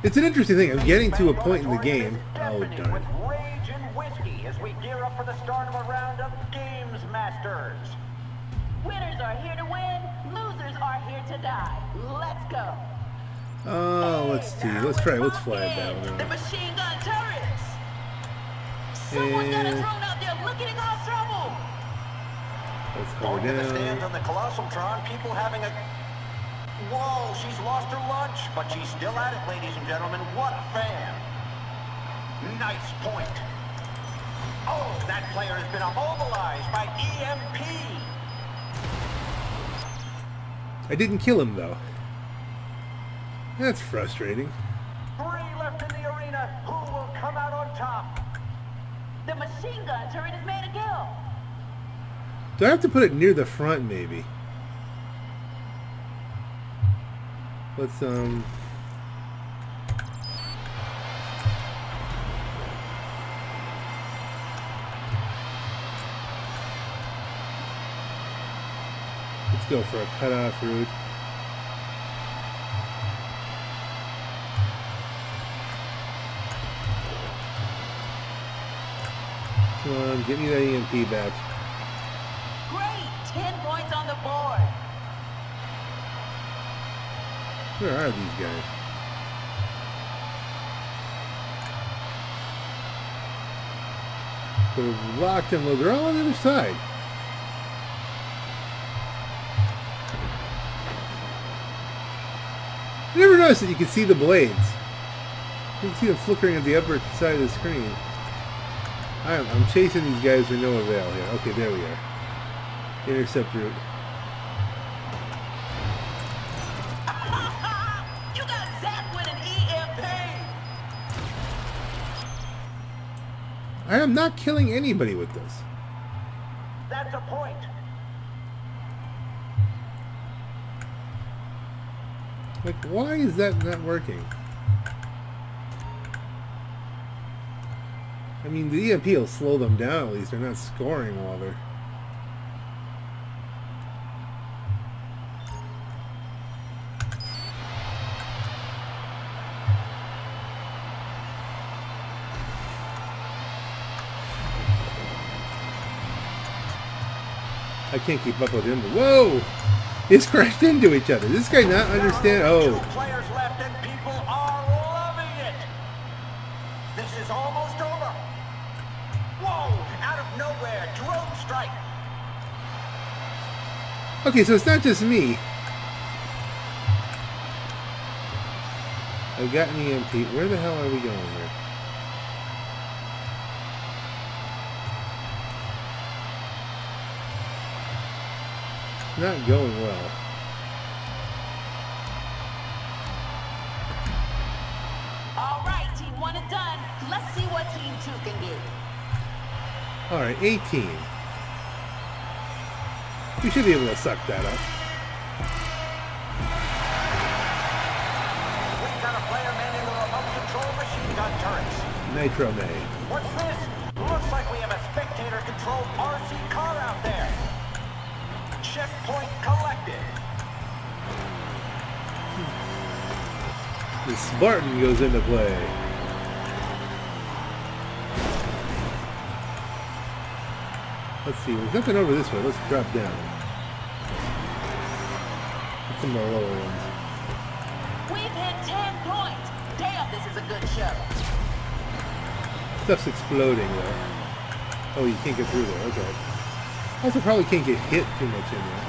It's an interesting thing. I'm getting to a point in the game. Oh, darn. As we gear up for the start of a round of Games Masters. Winners are here to win. Losers are here to die. Let's go. Oh, let's see. Let's try. Let's fly it down. The machine gun turrets. Someone got a drone out there looking to cause trouble. Let's go down. The stands on the Colossaltron. People having a. Whoa! She's lost her lunch, but she's still at it, ladies and gentlemen. What a fan! Nice point. Oh, that player has been immobilized by E M P. I didn't kill him though. That's frustrating. Three left in the arena. Who will come out on top? The machine gun turret is made a kill. Do I have to put it near the front, maybe? Let's, um... let's go for a cutoff route. Um, give me that E M P back. Great! Ten points on the board. Where are these guys? They're locked and loaded. They're all on the other side. You never noticed that you can see the blades. You can see them flickering at the upper side of the screen. I'm, I'm chasing these guys for no avail here. Okay, there we are. Intercept route. You got zapped with an E M P! I am not killing anybody with this. That's a point. Like, why is that not working? I mean, the E M P will slow them down at least. They're not scoring while they're... I can't keep up with him. Whoa! It's crashed into each other. Does this guy not understand? Oh. Okay, so it's not just me. I've got an E M P. Where the hell are we going here? It's not going well. All right, team one is done. Let's see what team two can do. All right, eighteen. We should be able to suck that up. We've got a player manning the remote control machine gun turrets. Nitro made. What's this? Looks like we have a spectator-controlled R C car out there. Checkpoint collected. The Spartan goes into play. Let's see, there's nothing over this way. Let's drop down. What's some of the lower ones? We've hit ten points. Damn, this is a good show. Stuff's exploding though. Oh, you can't get through there. Okay. Also, probably can't get hit too much in there.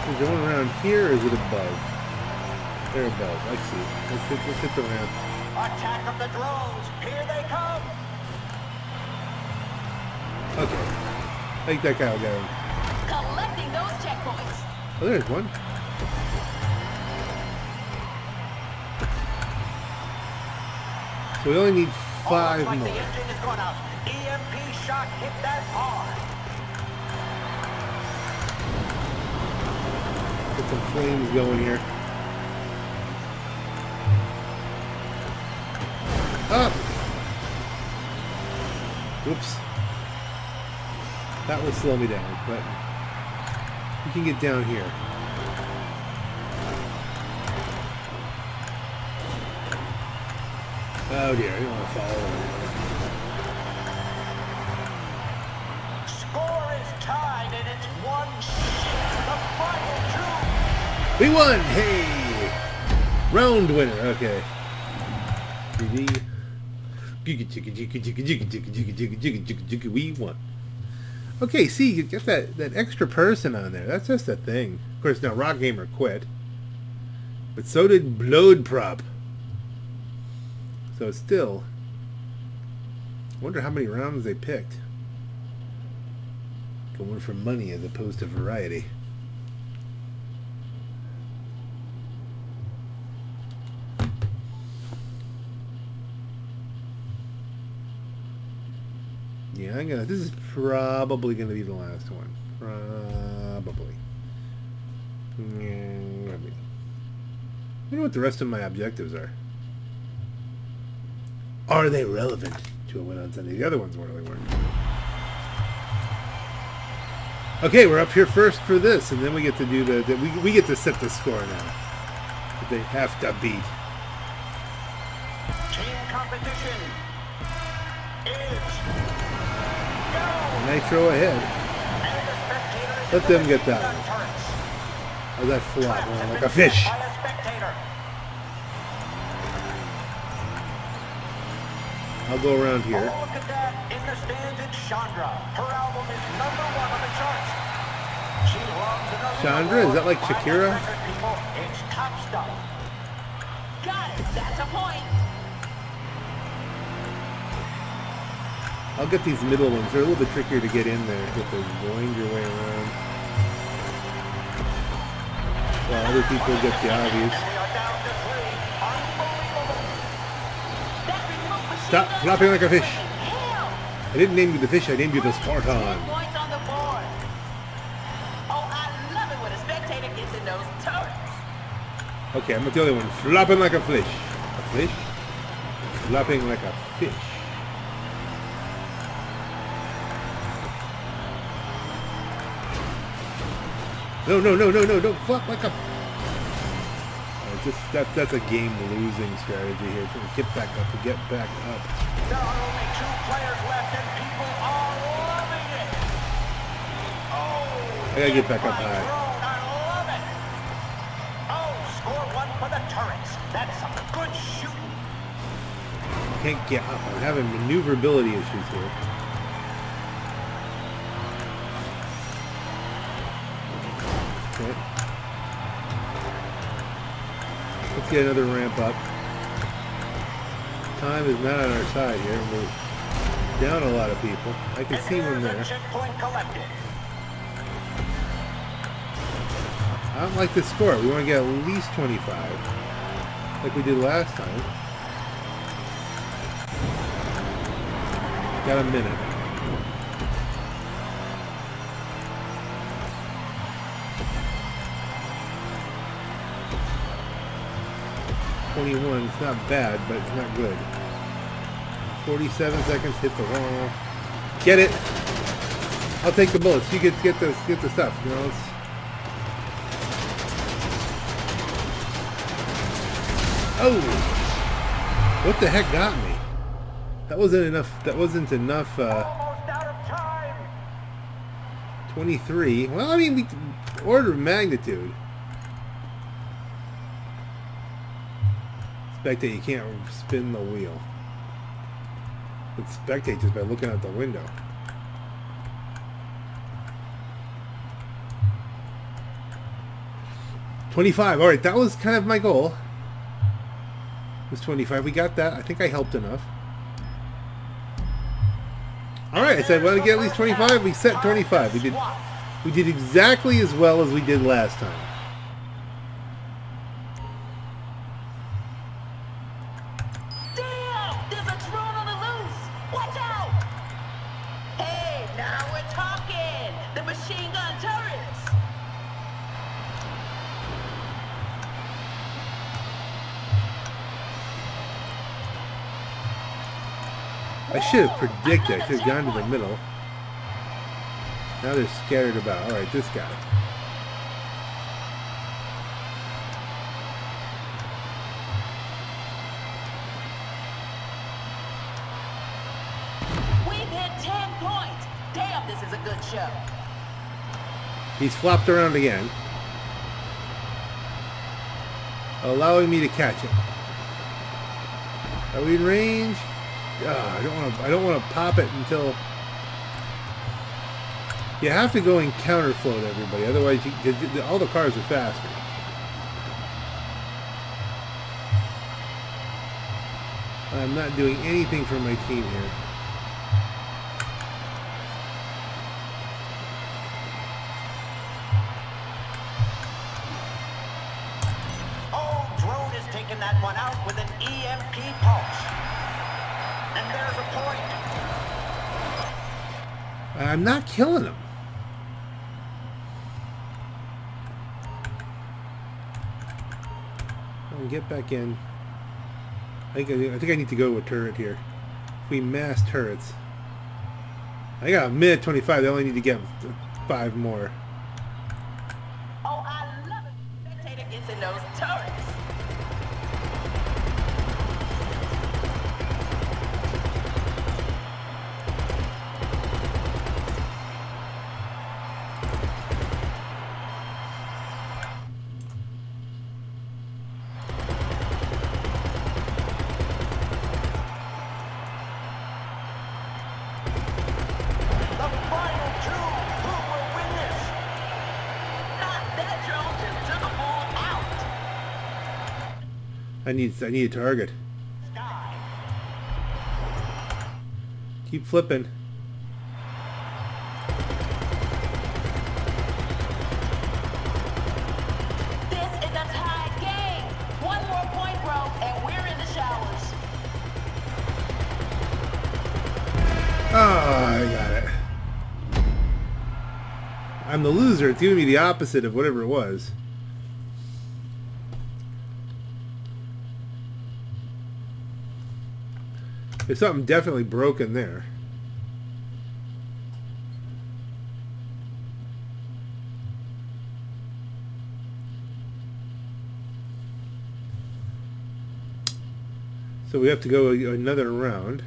Is it going around here or is it above? They're above, I see. Let's hit, let's hit the ramp. Attack of the drones! Here they come! Okay. I think that guy will go. Collecting those checkpoints! Oh, there's one. So we only need five more. Almost like the engine is going out. E M P shock hit that hard. Get some flames going here. Up! Whoops. That would slow me down, but we can get down here. Oh dear, I don't want to fall over. Score is tied and it's one shit to the final two. We won! Hey! Round winner, okay. We won. Okay, see, you get that, that extra person on there. That's just a thing. Of course, now Rock Gamer quit. But so did Bloodprop. So still, I wonder how many rounds they picked. Going for money as opposed to variety. Yeah, I'm gonna. This is probably gonna be the last one. Probably. Yeah, I wonder what the rest of my objectives are. Are they relevant to a win on Sunday? The other ones really weren't. Okay, we're up here first for this, and then we get to do the. the we we get to set the score now. But they have to beat. Team competition is. Nitro ahead. Let them get that one. Oh, that flop man, like a fish. I'll go around here. Look at that in the stands at Chandra. Her album is number one on the charts. She loves another Chandra? Is that like Shakira? It's top stuff. Got it. That's a point. I'll get these middle ones. They're a little bit trickier to get in there. Get those wind your way around. While other people get the obvious. Stop flopping like a fish. I didn't name you the fish. I named you the Spartan. Okay, I'm not the only one. Flopping like a fish. A fish? Flopping like a fish. No, no, no, no, no, don't flop like a... Right, just, that, that's a game-losing strategy here. Get back up, get back up. There are only two players left and people are loving it. Oh, I gotta get back up high. Throne, I love it. Oh, score one for the turrets. That's some good shooting. Can't get up. I'm having maneuverability issues here. Let's get another ramp up. Time is not on our side here. We're down a lot of people. I can see them there. I don't like this score. We want to get at least twenty-five, like we did last time. Got a minute. twenty-one, it's not bad, but it's not good. forty-seven seconds, hit the wall. Get it! I'll take the bullets. You get get the get the stuff, you know. It's, oh! What the heck got me? That wasn't enough. That wasn't enough. Uh, Almost out of time. twenty-three. Well, I mean, we, order of magnitude. Spectate, you can't spin the wheel. But spectate just by looking out the window. twenty-five. All right, that was kind of my goal. It was twenty-five. We got that. I think I helped enough. All right, I said, well, to get at least twenty-five. We set twenty-five. We did, we did exactly as well as we did last time. Damn! There's a drone on the loose. Watch out! Hey, now we're talking. The machine gun turrets. I should have predicted. I should have gone to the middle. Now they're scattered about. Alright, this guy. We've hit ten points. Damn, this is a good show. He's flopped around again, allowing me to catch him. Are we in range? Uh, I don't want to. I don't want to pop it until you have to go and counter float everybody. Otherwise, you, you, you, all the cars are faster. I'm not doing anything for my team here. Oh, drone is taking that one out with an E M P pulse. And there's a point. I'm not killing him. I'll get back in. I think I, I think I need to go with turret here. If we mass turrets. I got a minute twenty-five. I only need to get five more. Oh, I love it. Spectator gets in those turrets. I need I need a target. Sky. Keep flipping. This is a tie game. One more point, bro, and we're in the showers. Ah, oh, I got it. I'm the loser. It's giving me the opposite of whatever it was. There's something definitely broken there. So we have to go another round.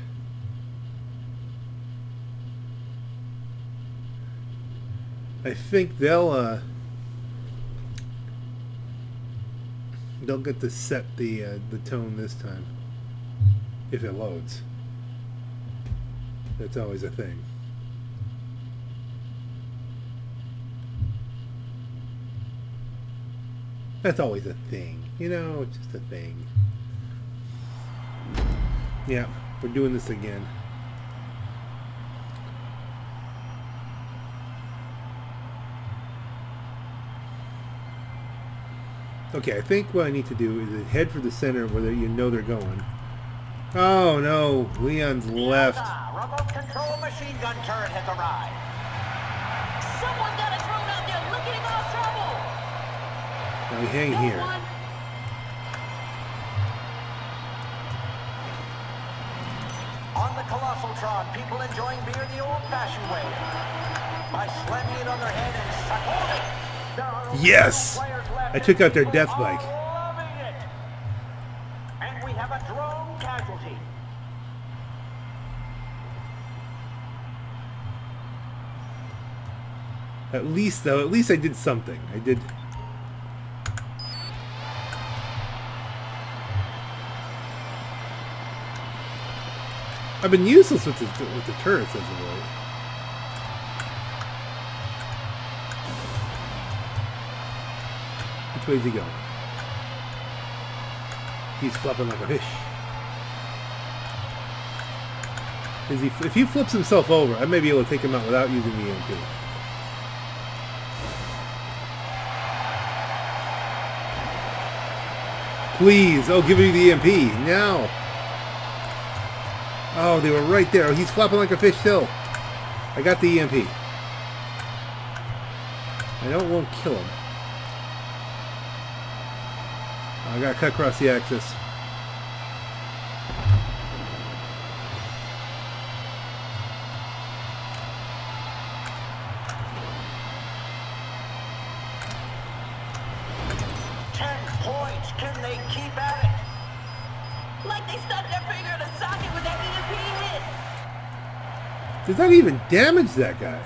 I think they'll uh, they'll get to set the uh, the tone this time if it loads. That's always a thing. That's always a thing. You know, it's just a thing. Yeah, we're doing this again. Okay, I think what I need to do is head for the center where you know they're going. Oh no, Leon's left. Remote control machine gun turret has arrived. Someone got a drone out there. Look at him out of trouble. Now we hang no here. One. On the Colossaltron, people enjoying beer the old-fashioned way. By slamming it on their head and sucking it. Yes! I took out their death bike. At least, though, at least I did something. I did. I've been useless with the, with the turrets as of late. Which way is he going? He's flopping like a fish. Is he? If he flips himself over, I may be able to take him out without using the E M P. Please! Oh, give me the E M P now! Oh, they were right there. Oh, he's flopping like a fish still. I got the E M P. I know it won't kill him. I gotta cut across the axis. Does that even damage that guy?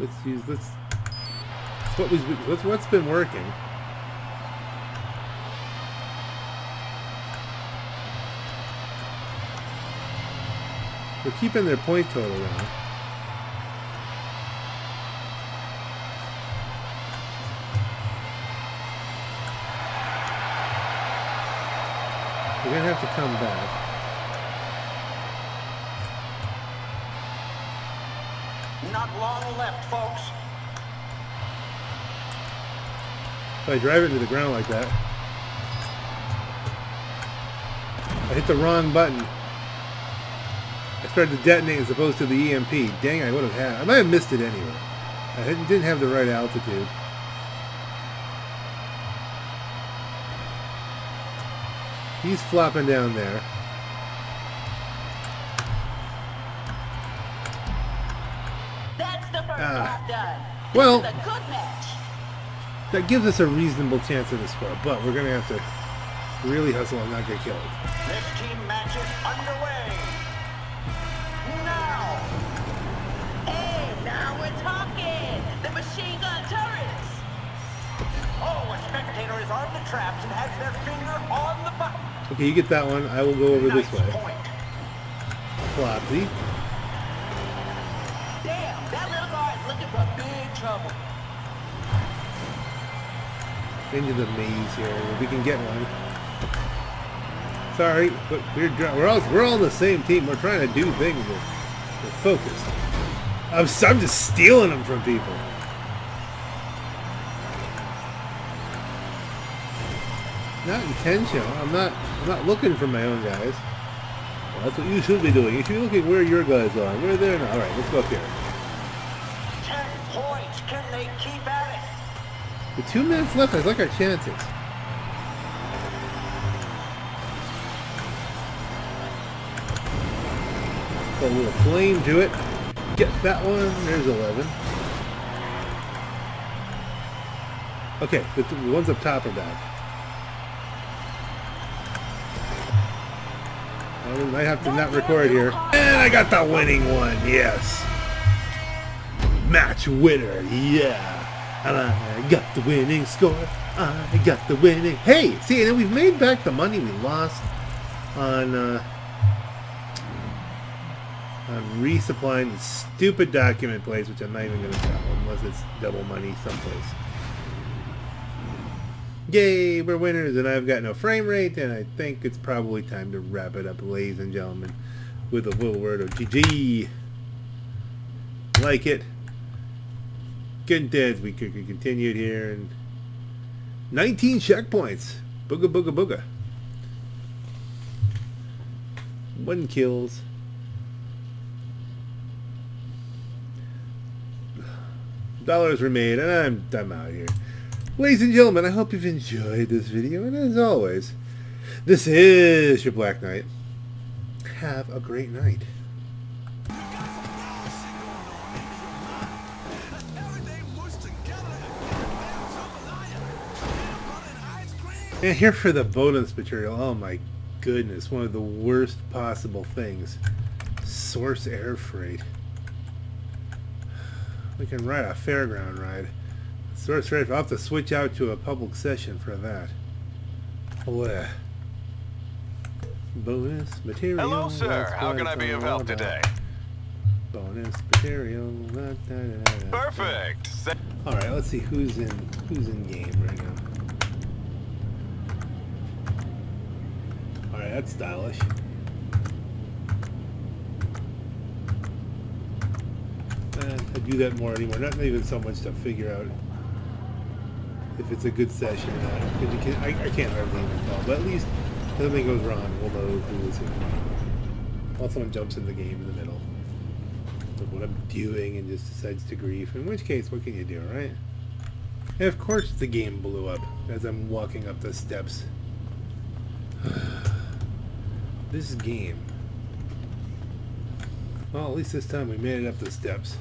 Let's use this. What was what's what's been working? They're keeping their point total now. We're gonna have to come back. Not long left, folks. If I drive it into the ground like that, I hit the wrong button. Tried to detonate as opposed to the E M P. Dang, I would have had. I might have missed it anyway. I didn't have the right altitude. He's flopping down there. That's the first ah. done. Well, a good match. That gives us a reasonable chance of a score, but we're gonna have to really hustle and not get killed. This team match is underway. Is on the traps and has their finger on the button. Okay, you get that one. I will go over nice this way. Flopsy. Damn, that little guy is looking for big trouble. Into the maze here. We can get one. Sorry, but we're we're all we're all on the same team. We're trying to do things. We're, we're focused. I'm I'm just stealing them from people. Not intentional. I'm not. I'm not looking for my own guys. Well, that's what you should be doing. You should be looking where your guys are. Where they're not. All right, let's go up here. Ten points. Can they keep at it? With two minutes left, I like our chances. Put a little flame to it. Get that one. There's eleven. Okay, the, the ones up top are back. I might have to not record here. And I got the winning one, yes. Match winner, yeah. And I got the winning score. I got the winning. Hey, see, and then we've made back the money we lost on, uh, on resupplying the stupid document place, which I'm not even going to sell unless it's double money someplace. Yay, we're winners, and I've got no frame rate, and I think it's probably time to wrap it up, ladies and gentlemen, with a little word of G G. Like it. Good dads, we could continued here, and nineteen checkpoints. Booga, booga, booga. One kills. Dollars were made, and I'm, I'm out here. Ladies and gentlemen, I hope you've enjoyed this video, and as always, this is your Black Knight. Have a great night. And here for the bonus material, oh my goodness, one of the worst possible things. Source air freight. We can ride a fairground ride. Source air freight, I'll have to switch out to a public session for that. Blech. Bonus material. Hello sir, how can I be of help today? Bonus material. Da, da, da, da. Perfect. Alright, let's see who's in who's in game right now. Alright, that's stylish. Eh, I do that more anymore. Not even so much to figure out if it's a good session or not. You can, I, I can't hardly even tell, but at least if something goes wrong, we'll know who is who. While someone jumps in the game in the middle of what I'm doing and just decides to grief, in which case, what can you do, right? And of course the game blew up as I'm walking up the steps. This game. Well, at least this time we made it up the steps.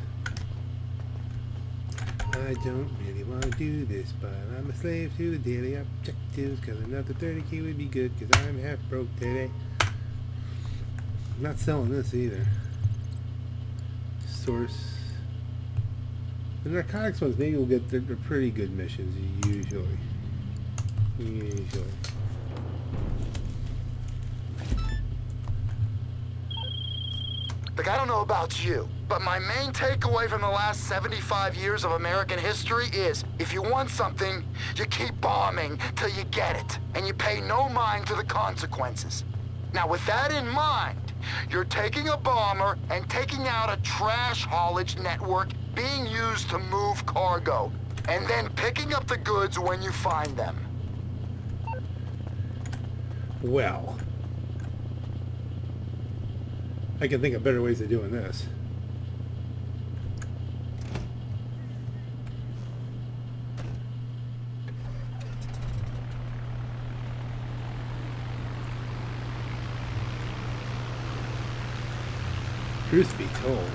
I don't really want to do this, but I'm a slave to the daily objectives, because another thirty K would be good, because I'm half broke today. I'm not selling this either. Source. The narcotics ones, maybe we'll get, they're pretty good missions, usually. Usually. Like, I don't know about you, but my main takeaway from the last seventy-five years of American history is, if you want something, you keep bombing till you get it, and you pay no mind to the consequences. Now, with that in mind, you're taking a bomber and taking out a trash haulage network being used to move cargo, and then picking up the goods when you find them. Well... I can think of better ways of doing this. Truth be told.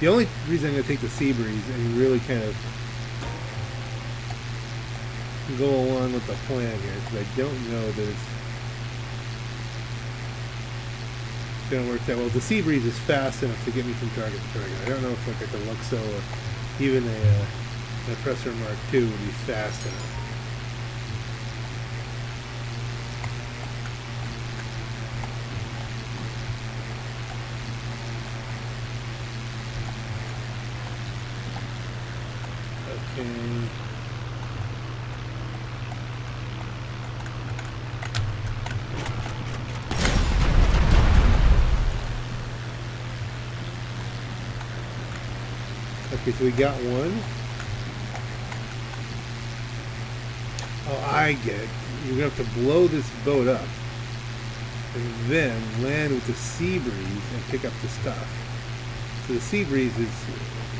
The only reason I'm going to take the sea breeze and really kind of go along with the plan here, because I don't know that it's going to work that well. The sea breeze is fast enough to get me from target to target. I don't know if like a Deluxo or even a, uh, an Oppressor Mark two would be fast enough. Okay, so we got one. Oh, I get it. You're going to have to blow this boat up and then land with the sea breeze and pick up the stuff. So the sea breeze is,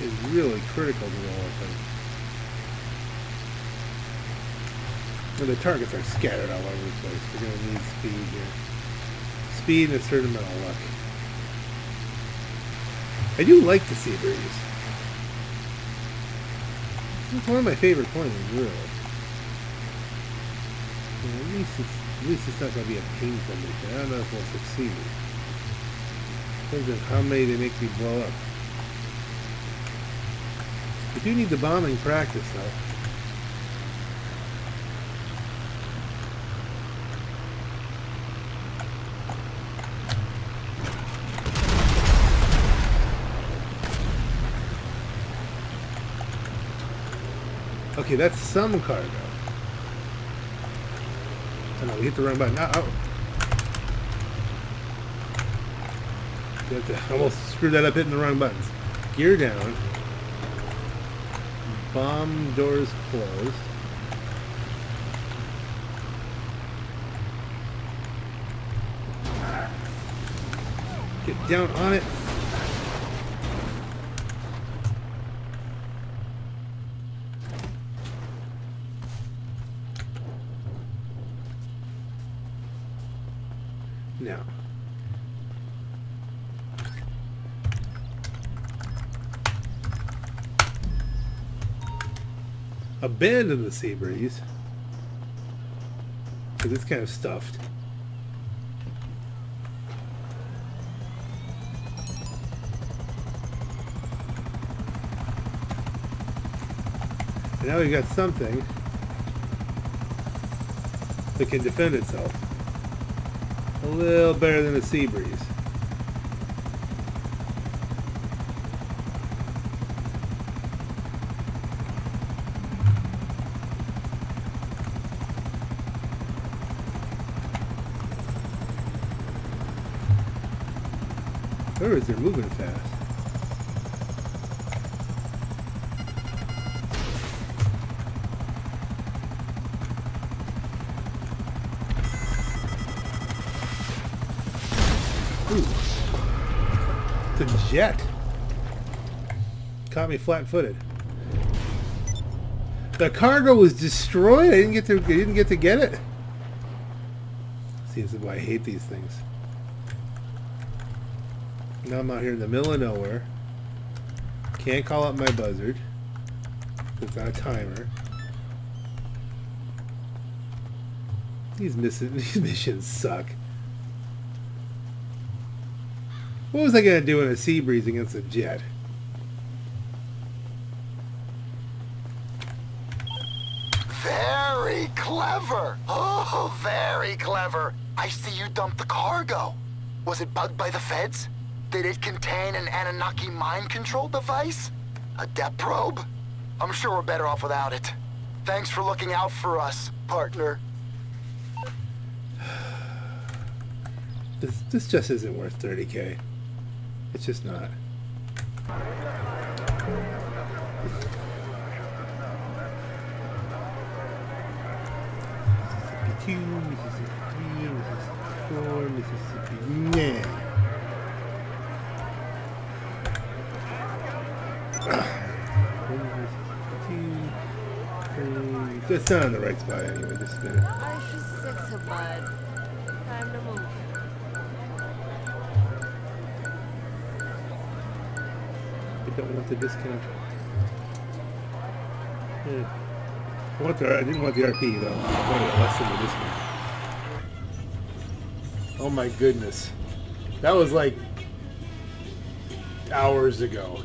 is really critical to the whole thing. And the targets are scattered all over the place. We're going to need speed here. Speed and a certain amount of luck. I do like the sea breeze. It's one of my favorite planes, really. Well, at least it's, at least it's not going to be a painful mission. I don't know if we'll succeed. Depends on how many they make me blow up. I do need the bombing practice, though. Okay, that's some cargo. Oh no, we hit the wrong button. Uh oh. We have to almost screw that up hitting the wrong buttons. Gear down. Bomb doors closed. Get down on it. Now. Abandon the sea breeze. Because it's kind of stuffed. And now we've got something that can defend itself a little better than a sea breeze. Or is it moving fast? Jet caught me flat-footed. The cargo was destroyed. I didn't get to. I didn't get to get it. See, this is why I hate these things. Now I'm out here in the middle of nowhere. Can't call up my buzzard. It's not a timer. These missions. These missions suck. What was I going to do in a sea breeze against a jet? Very clever! Oh, very clever! I see you dumped the cargo. Was it bugged by the feds? Did it contain an Anunnaki mind control device? A depth probe? I'm sure we're better off without it. Thanks for looking out for us, partner. This, this just isn't worth thirty K. It's just not. Mississippi two, Mississippi three, Mississippi four, Mississippi nine. That's not in the right spot anyway, just spin it. I just sick so bad. Time to move. I don't want the discount. Yeah. I, want the, I didn't want the R P though. I wanted less than the discount. Oh my goodness. That was like hours ago.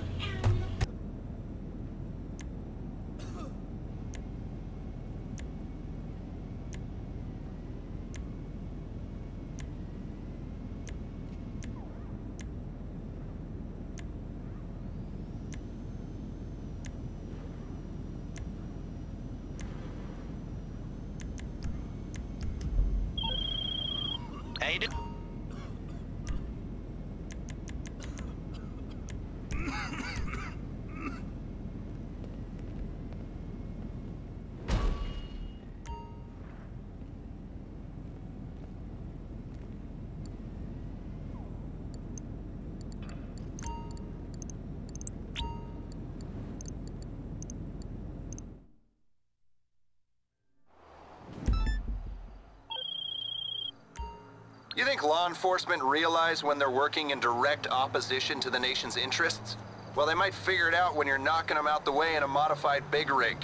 You think law enforcement realize when they're working in direct opposition to the nation's interests? Well, they might figure it out when you're knocking them out the way in a modified big rig.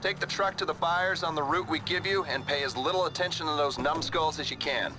Take the truck to the buyers on the route we give you and pay as little attention to those numbskulls as you can.